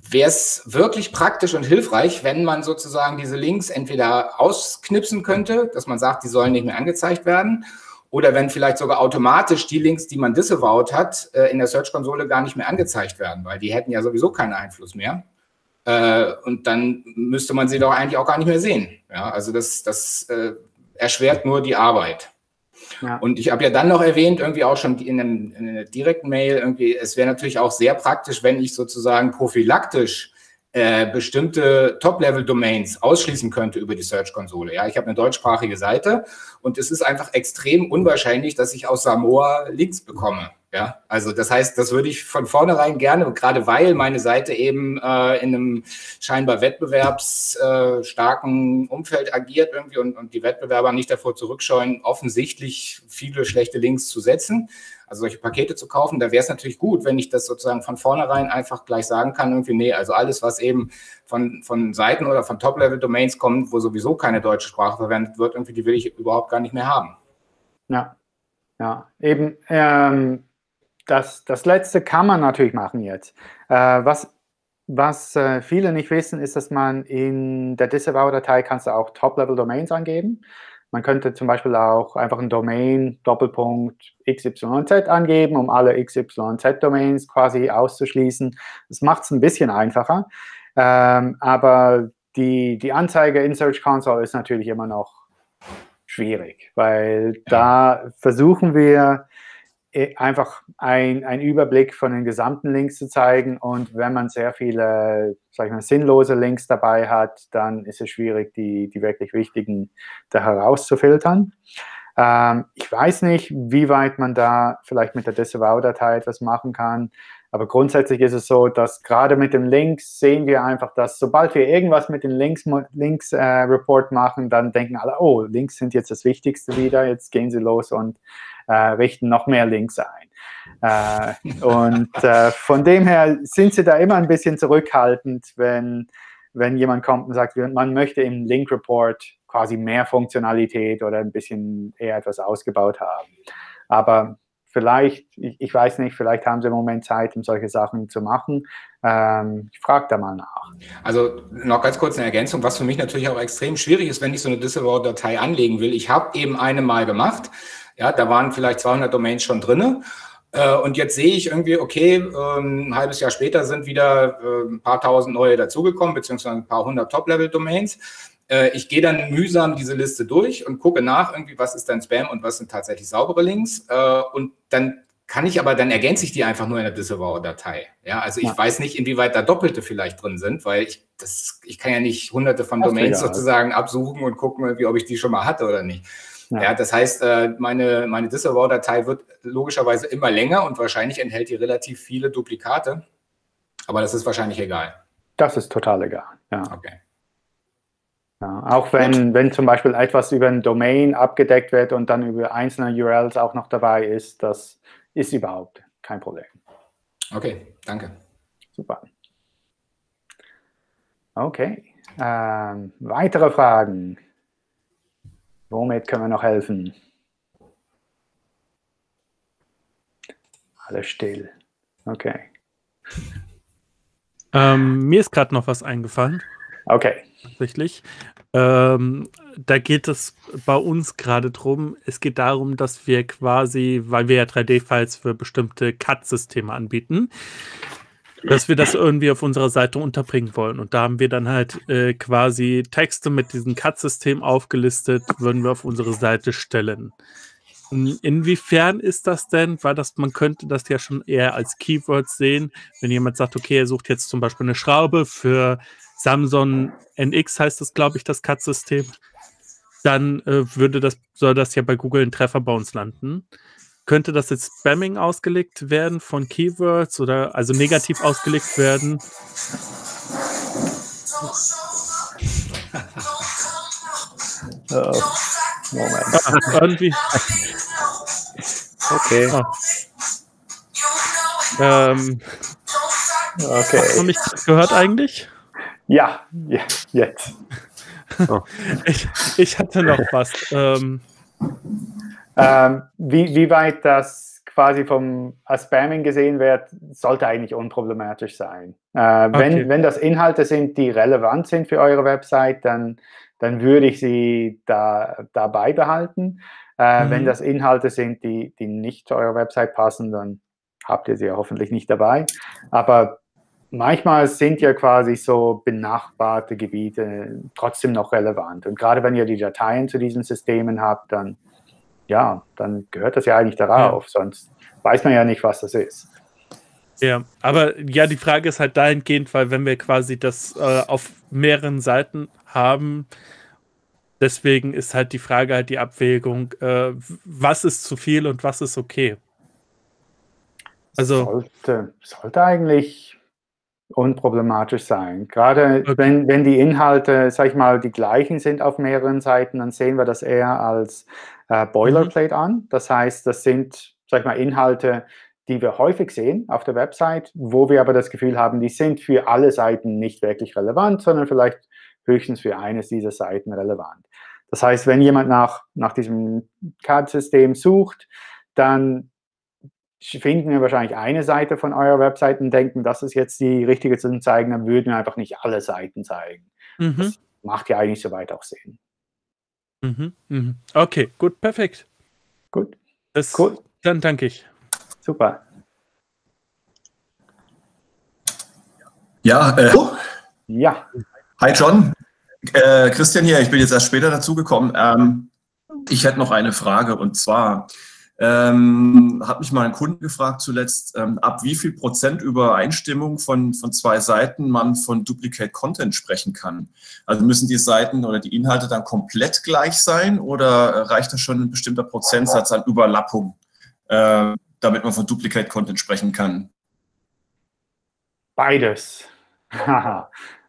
wäre es wirklich praktisch und hilfreich, wenn man sozusagen diese Links entweder ausknipsen könnte, dass man sagt, die sollen nicht mehr angezeigt werden, oder wenn vielleicht sogar automatisch die Links, die man disavowed hat, in der Search-Konsole gar nicht mehr angezeigt werden, weil die hätten ja sowieso keinen Einfluss mehr. Und dann müsste man sie doch eigentlich auch gar nicht mehr sehen. Ja, also das erschwert nur die Arbeit. Ja. Und ich habe ja dann noch erwähnt, irgendwie auch schon in einer direkten Mail, irgendwie, es wäre natürlich auch sehr praktisch, wenn ich sozusagen prophylaktisch bestimmte Top-Level-Domains ausschließen könnte über die Search-Konsole. Ja, ich habe eine deutschsprachige Seite und es ist einfach extrem unwahrscheinlich, dass ich aus Samoa Links bekomme. Ja, also das heißt, das würde ich von vornherein gerne, gerade weil meine Seite eben in einem scheinbar wettbewerbsstarken Umfeld agiert irgendwie und die Wettbewerber nicht davor zurückscheuen, offensichtlich viele schlechte Links zu setzen, also solche Pakete zu kaufen. Da wäre es natürlich gut, wenn ich das sozusagen von vornherein einfach gleich sagen kann, irgendwie, nee, also alles, was eben von Seiten oder von Top-Level-Domains kommt, wo sowieso keine deutsche Sprache verwendet wird, irgendwie, die will ich überhaupt gar nicht mehr haben. Ja, ja, eben, Das Letzte kann man natürlich machen jetzt. Was viele nicht wissen, ist, dass man in der Disavow-Datei kannst du auch Top-Level-Domains angeben. Man könnte zum Beispiel auch einfach ein Domain Doppelpunkt XYZ angeben, um alle XYZ-Domains quasi auszuschließen. Das macht es ein bisschen einfacher. Aber die Anzeige in Search Console ist natürlich immer noch schwierig, weil da versuchen wir, einfach einen Überblick von den gesamten Links zu zeigen, und wenn man sehr viele, sag ich mal, sinnlose Links dabei hat, dann ist es schwierig, die wirklich wichtigen da herauszufiltern. Ich weiß nicht, wie weit man da vielleicht mit der Disavow-Datei etwas machen kann, aber grundsätzlich ist es so, dass gerade mit den Links sehen wir einfach, dass sobald wir irgendwas mit den Links-Report machen, dann denken alle, oh, Links sind jetzt das Wichtigste wieder, jetzt gehen sie los und richten noch mehr Links ein. Von dem her sind sie da immer ein bisschen zurückhaltend, wenn jemand kommt und sagt, man möchte im Link-Report quasi mehr Funktionalität oder ein bisschen eher etwas ausgebaut haben. Aber vielleicht, ich weiß nicht, vielleicht haben sie im Moment Zeit, um solche Sachen zu machen. Ich frage da mal nach. Also noch ganz kurz eine Ergänzung, was für mich natürlich auch extrem schwierig ist, wenn ich so eine Disavow-Datei anlegen will. Ich habe eben eine mal gemacht. Ja, da waren vielleicht 200 Domains schon drin. Und jetzt sehe ich irgendwie, okay, ein halbes Jahr später sind wieder ein paar tausend neue dazugekommen, beziehungsweise ein paar hundert Top-Level-Domains. Ich gehe dann mühsam diese Liste durch und gucke nach, irgendwie, was ist denn Spam und was sind tatsächlich saubere Links. Und dann kann ich aber, dann ergänze ich die einfach nur in der Disavow-Datei. Ja, also ich weiß nicht, inwieweit da Doppelte vielleicht drin sind, weil ich kann ja nicht hunderte von Domains sozusagen absuchen und gucken, irgendwie, ob ich die schon mal hatte oder nicht. Ja. Ja, das heißt, meine Disavow-Datei wird logischerweise immer länger und wahrscheinlich enthält die relativ viele Duplikate. Aber das ist wahrscheinlich egal. Das ist total egal, ja. Okay. Ja, auch wenn zum Beispiel etwas über ein Domain abgedeckt wird und dann über einzelne URLs auch noch dabei ist, das ist überhaupt kein Problem. Okay, danke. Super. Okay, weitere Fragen? Womit können wir noch helfen? Alle still. Okay. Mir ist gerade noch was eingefallen. Okay. Tatsächlich. Da geht es bei uns gerade drum. Es geht darum, dass wir quasi, weil wir ja 3D-Files für bestimmte CAD-Systeme anbieten, dass wir das irgendwie auf unserer Seite unterbringen wollen. Und da haben wir dann halt quasi Texte mit diesem CAD-System aufgelistet, würden wir auf unsere Seite stellen. Inwiefern ist das denn? Weil das, man könnte das ja schon eher als Keywords sehen, wenn jemand sagt, okay, er sucht jetzt zum Beispiel eine Schraube für Samsung NX, heißt das, glaube ich, das CAD-System, dann soll das ja bei Google ein Treffer bei uns landen. Könnte das jetzt Spamming ausgelegt werden von Keywords oder also negativ ausgelegt werden? Oh. Moment. Irgendwie. Okay. Oh. Okay. Hast du mich gehört eigentlich? Ja, jetzt. Oh. Ich hatte noch was. Wie weit das quasi vom Spamming gesehen wird, sollte eigentlich unproblematisch sein. Wenn das Inhalte sind, die relevant sind für eure Website, dann würde ich sie dabei behalten. Wenn das Inhalte sind, die nicht zu eurer Website passen, dann habt ihr sie ja hoffentlich nicht dabei. Aber manchmal sind ja quasi so benachbarte Gebiete trotzdem noch relevant. Und gerade wenn ihr die Dateien zu diesen Systemen habt, dann gehört das ja eigentlich darauf. Ja. Sonst weiß man ja nicht, was das ist. Ja, aber ja, die Frage ist halt dahingehend, weil wenn wir quasi das auf mehreren Seiten haben, deswegen ist halt die Frage halt die Abwägung, was ist zu viel und was ist okay? Also sollte eigentlich unproblematisch sein. Gerade okay. wenn die Inhalte, sag ich mal, die gleichen sind auf mehreren Seiten, dann sehen wir das eher als Boilerplate an. Das heißt, das sind, sag ich mal, Inhalte, die wir häufig sehen auf der Website, wo wir aber das Gefühl haben, die sind für alle Seiten nicht wirklich relevant, sondern vielleicht höchstens für eines dieser Seiten relevant. Das heißt, wenn jemand nach diesem CAD-System sucht, dann finden wir wahrscheinlich eine Seite von eurer Website und denken, das ist jetzt die richtige zu zeigen, dann würden wir einfach nicht alle Seiten zeigen. Das macht ja eigentlich soweit auch Sinn. Okay, gut, perfekt. Gut. Cool. Dann danke ich. Super. Ja, ja. Hi John, Christian hier, ich bin jetzt erst später dazugekommen. Ich hätte noch eine Frage und zwar hat mich mal ein Kunde gefragt zuletzt, ab wie viel % Übereinstimmung von zwei Seiten man von Duplicate Content sprechen kann. Also müssen die Seiten oder die Inhalte dann komplett gleich sein oder reicht das schon ein bestimmter Prozentsatz an Überlappung? Damit man von Duplicate Content sprechen kann? Beides.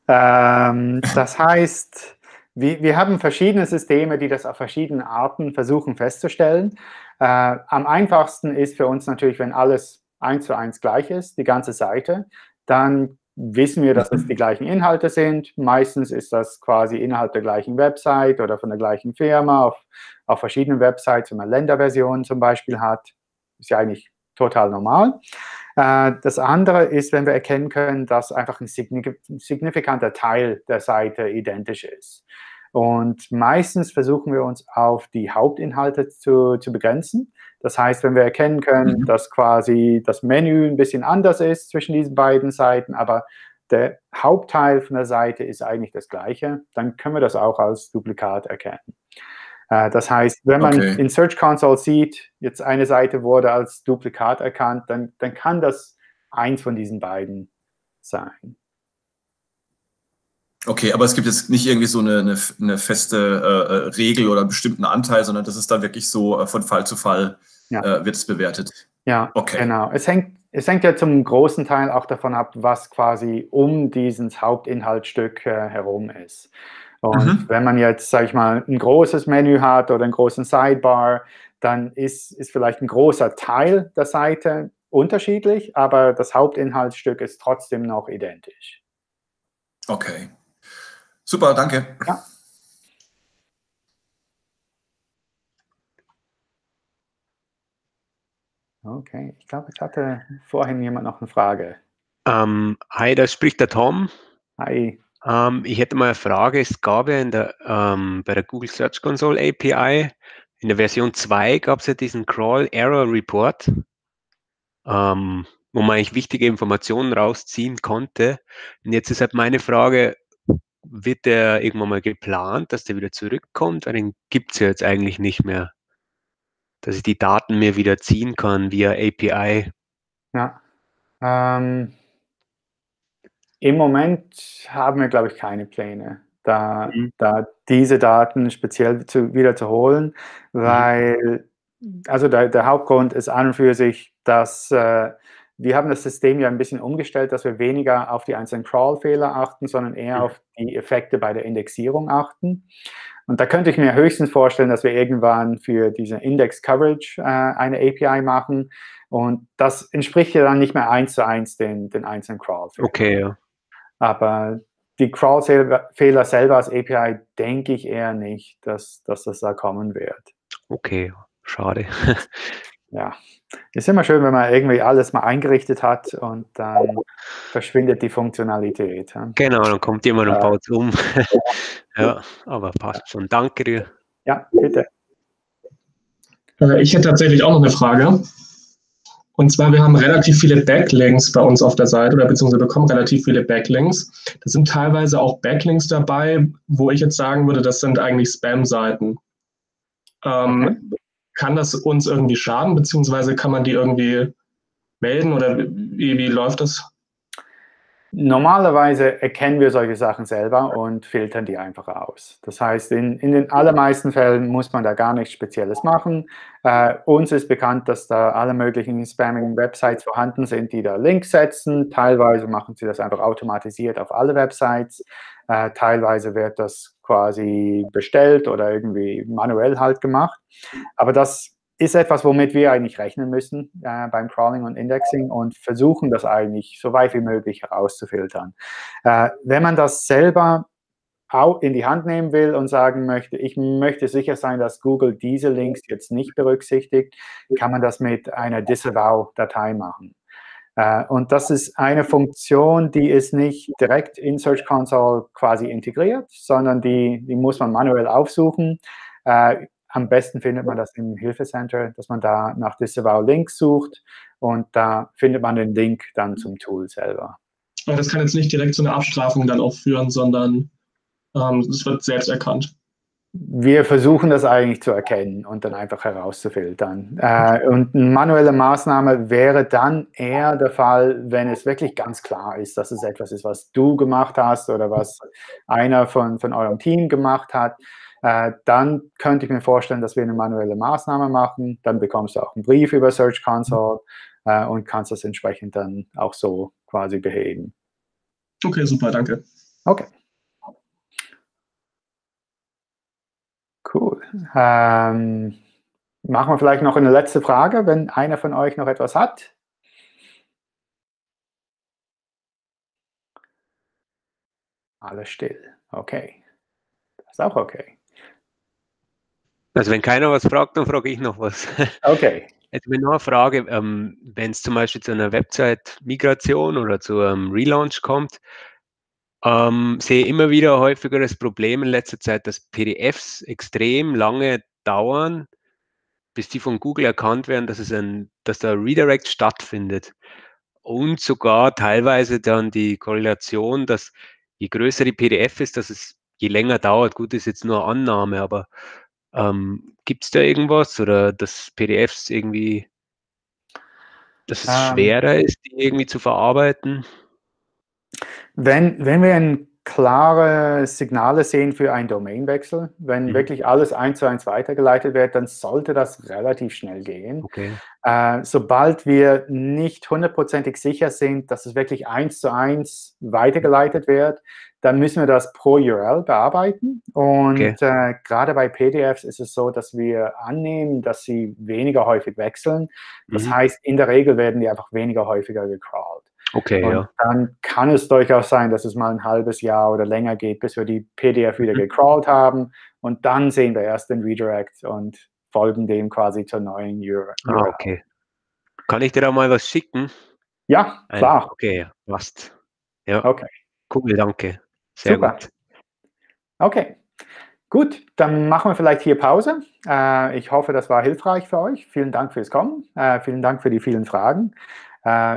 Das heißt, wir haben verschiedene Systeme, die das auf verschiedene Arten versuchen festzustellen. Am einfachsten ist für uns natürlich, wenn alles 1:1 gleich ist, die ganze Seite, dann wissen wir, dass es die gleichen Inhalte sind. Meistens ist das quasi innerhalb der gleichen Website oder von der gleichen Firma auf verschiedenen Websites, wenn man Länderversionen zum Beispiel hat. Ist ja eigentlich total normal. Das andere ist, wenn wir erkennen können, dass einfach ein signifikanter Teil der Seite identisch ist. Und meistens versuchen wir uns auf die Hauptinhalte zu begrenzen. Das heißt, wenn wir erkennen können, dass quasi das Menü ein bisschen anders ist zwischen diesen beiden Seiten, aber der Hauptteil von der Seite ist eigentlich das gleiche, dann können wir das auch als Duplikat erkennen. Das heißt, wenn man in Search Console sieht, jetzt eine Seite wurde als Duplikat erkannt, dann kann das eins von diesen beiden sein. Okay, aber es gibt jetzt nicht irgendwie so eine feste Regel oder einen bestimmten Anteil, sondern das ist dann wirklich so von Fall zu Fall wird es bewertet. Ja, okay. Genau. Es hängt ja zum großen Teil auch davon ab, was quasi um dieses Hauptinhaltstück herum ist. Und wenn man jetzt, sage ich mal, ein großes Menü hat oder einen großen Sidebar, dann ist vielleicht ein großer Teil der Seite unterschiedlich, aber das Hauptinhaltsstück ist trotzdem noch identisch. Okay. Super, danke. Ja. Okay, ich glaube, ich hatte vorhin jemand noch eine Frage. Hi, da spricht der Tom. Hi. Ich hätte mal eine Frage. Es gab ja in der, bei der Google Search Console API, in der Version 2 gab es ja diesen Crawl Error Report, wo man eigentlich wichtige Informationen rausziehen konnte. Und jetzt ist halt meine Frage, wird der irgendwann mal geplant, dass der wieder zurückkommt? Weil den gibt es ja jetzt eigentlich nicht mehr, dass ich die Daten mir wieder ziehen kann via API. Ja, im Moment haben wir, glaube ich, keine Pläne, da diese Daten speziell wieder zu holen, weil, also der Hauptgrund ist an und für sich, dass wir haben das System ja ein bisschen umgestellt, dass wir weniger auf die einzelnen Crawl-Fehler achten, sondern eher auf die Effekte bei der Indexierung achten. Und da könnte ich mir höchstens vorstellen, dass wir irgendwann für diese Index Coverage eine API machen. Und das entspricht ja dann nicht mehr 1:1 den einzelnen Crawl-Fehlern. Okay, ja. Aber die Crawl-Fehler selber als API denke ich eher nicht, dass das da kommen wird. Okay, schade. Ja, ist immer schön, wenn man irgendwie alles mal eingerichtet hat und dann verschwindet die Funktionalität. Genau, dann kommt jemand und baut es um. Ja, aber passt schon. Danke dir. Ja, bitte. Ich hätte tatsächlich auch noch eine Frage. Und zwar, wir haben relativ viele Backlinks bei uns auf der Seite oder beziehungsweise bekommen relativ viele Backlinks. Da sind teilweise auch Backlinks dabei, wo ich jetzt sagen würde, das sind eigentlich Spam-Seiten. Okay. Kann das uns irgendwie schaden, beziehungsweise kann man die irgendwie melden oder wie läuft das? Normalerweise erkennen wir solche Sachen selber und filtern die einfach aus. Das heißt, in den allermeisten Fällen muss man da gar nichts Spezielles machen. Uns ist bekannt, dass da alle möglichen Spamming-Websites vorhanden sind, die da Links setzen. Teilweise machen sie das einfach automatisiert auf alle Websites. Teilweise wird das quasi bestellt oder irgendwie manuell halt gemacht. Aber das ist etwas, womit wir eigentlich rechnen müssen beim Crawling und Indexing und versuchen das eigentlich so weit wie möglich herauszufiltern. Wenn man das selber auch in die Hand nehmen will und sagen möchte, ich möchte sicher sein, dass Google diese Links jetzt nicht berücksichtigt, kann man das mit einer Disavow-Datei machen. Und das ist eine Funktion, die ist nicht direkt in Search Console quasi integriert, sondern die muss man manuell aufsuchen. Am besten findet man das im Hilfecenter, dass man da nach Disavow Links sucht und da findet man den Link dann zum Tool selber. Aber das kann jetzt nicht direkt zu einer Abstrafung dann auch führen, sondern es wird selbst erkannt. Wir versuchen das eigentlich zu erkennen und dann einfach herauszufiltern. Und eine manuelle Maßnahme wäre dann eher der Fall, wenn es wirklich ganz klar ist, dass es etwas ist, was du gemacht hast oder was einer von eurem Team gemacht hat. Dann könnte ich mir vorstellen, dass wir eine manuelle Maßnahme machen. Dann bekommst du auch einen Brief über Search Console und kannst das entsprechend dann auch so quasi beheben. Okay, super, danke. Okay. Cool. Machen wir vielleicht noch eine letzte Frage, wenn einer von euch noch etwas hat. Alles still. Okay. Das ist auch okay. Also wenn keiner was fragt, dann frage ich noch was. Okay. Jetzt habe ich noch eine Frage, wenn es zum Beispiel zu einer Website-Migration oder zu einem Relaunch kommt, sehe immer wieder häufiger das Problem in letzter Zeit, dass PDFs extrem lange dauern, bis die von Google erkannt werden, dass da Redirect stattfindet. Und sogar teilweise dann die Korrelation, dass je größer die PDF ist, dass es je länger dauert. Gut, ist jetzt nur Annahme, aber gibt es da irgendwas oder dass PDFs irgendwie, dass es schwerer ist, die irgendwie zu verarbeiten? Wenn wir ein klares Signal sehen für einen Domainwechsel, wenn wirklich alles 1:1 weitergeleitet wird, dann sollte das relativ schnell gehen. Okay. Sobald wir nicht hundertprozentig sicher sind, dass es wirklich 1:1 weitergeleitet wird, dann müssen wir das pro URL bearbeiten. Und okay. Gerade bei PDFs ist es so, dass wir annehmen, dass sie weniger häufig wechseln. Das heißt, in der Regel werden die einfach weniger häufiger gecrawlt. Okay, und ja. Dann kann es durchaus sein, dass es mal ein halbes Jahr oder länger geht, bis wir die PDF wieder gecrawlt haben. Und dann sehen wir erst den Redirect und folgen dem quasi zur neuen URL. Ah, okay. Kann ich dir da mal was schicken? Ja, klar. Okay, passt. Ja. Okay. Cool, danke. Sehr Super. Gut. Okay, gut, dann machen wir vielleicht hier Pause. Ich hoffe, das war hilfreich für euch. Vielen Dank fürs Kommen. Vielen Dank für die vielen Fragen.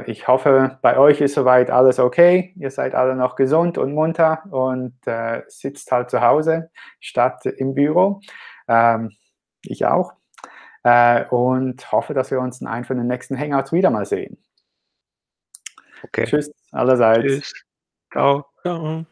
Ich hoffe, bei euch ist soweit alles okay. Ihr seid alle noch gesund und munter und sitzt halt zu Hause statt im Büro. Ich auch. Und hoffe, dass wir uns in einem von den nächsten Hangouts wieder mal sehen. Okay. Tschüss allerseits. Tschüss. Ciao. Ciao.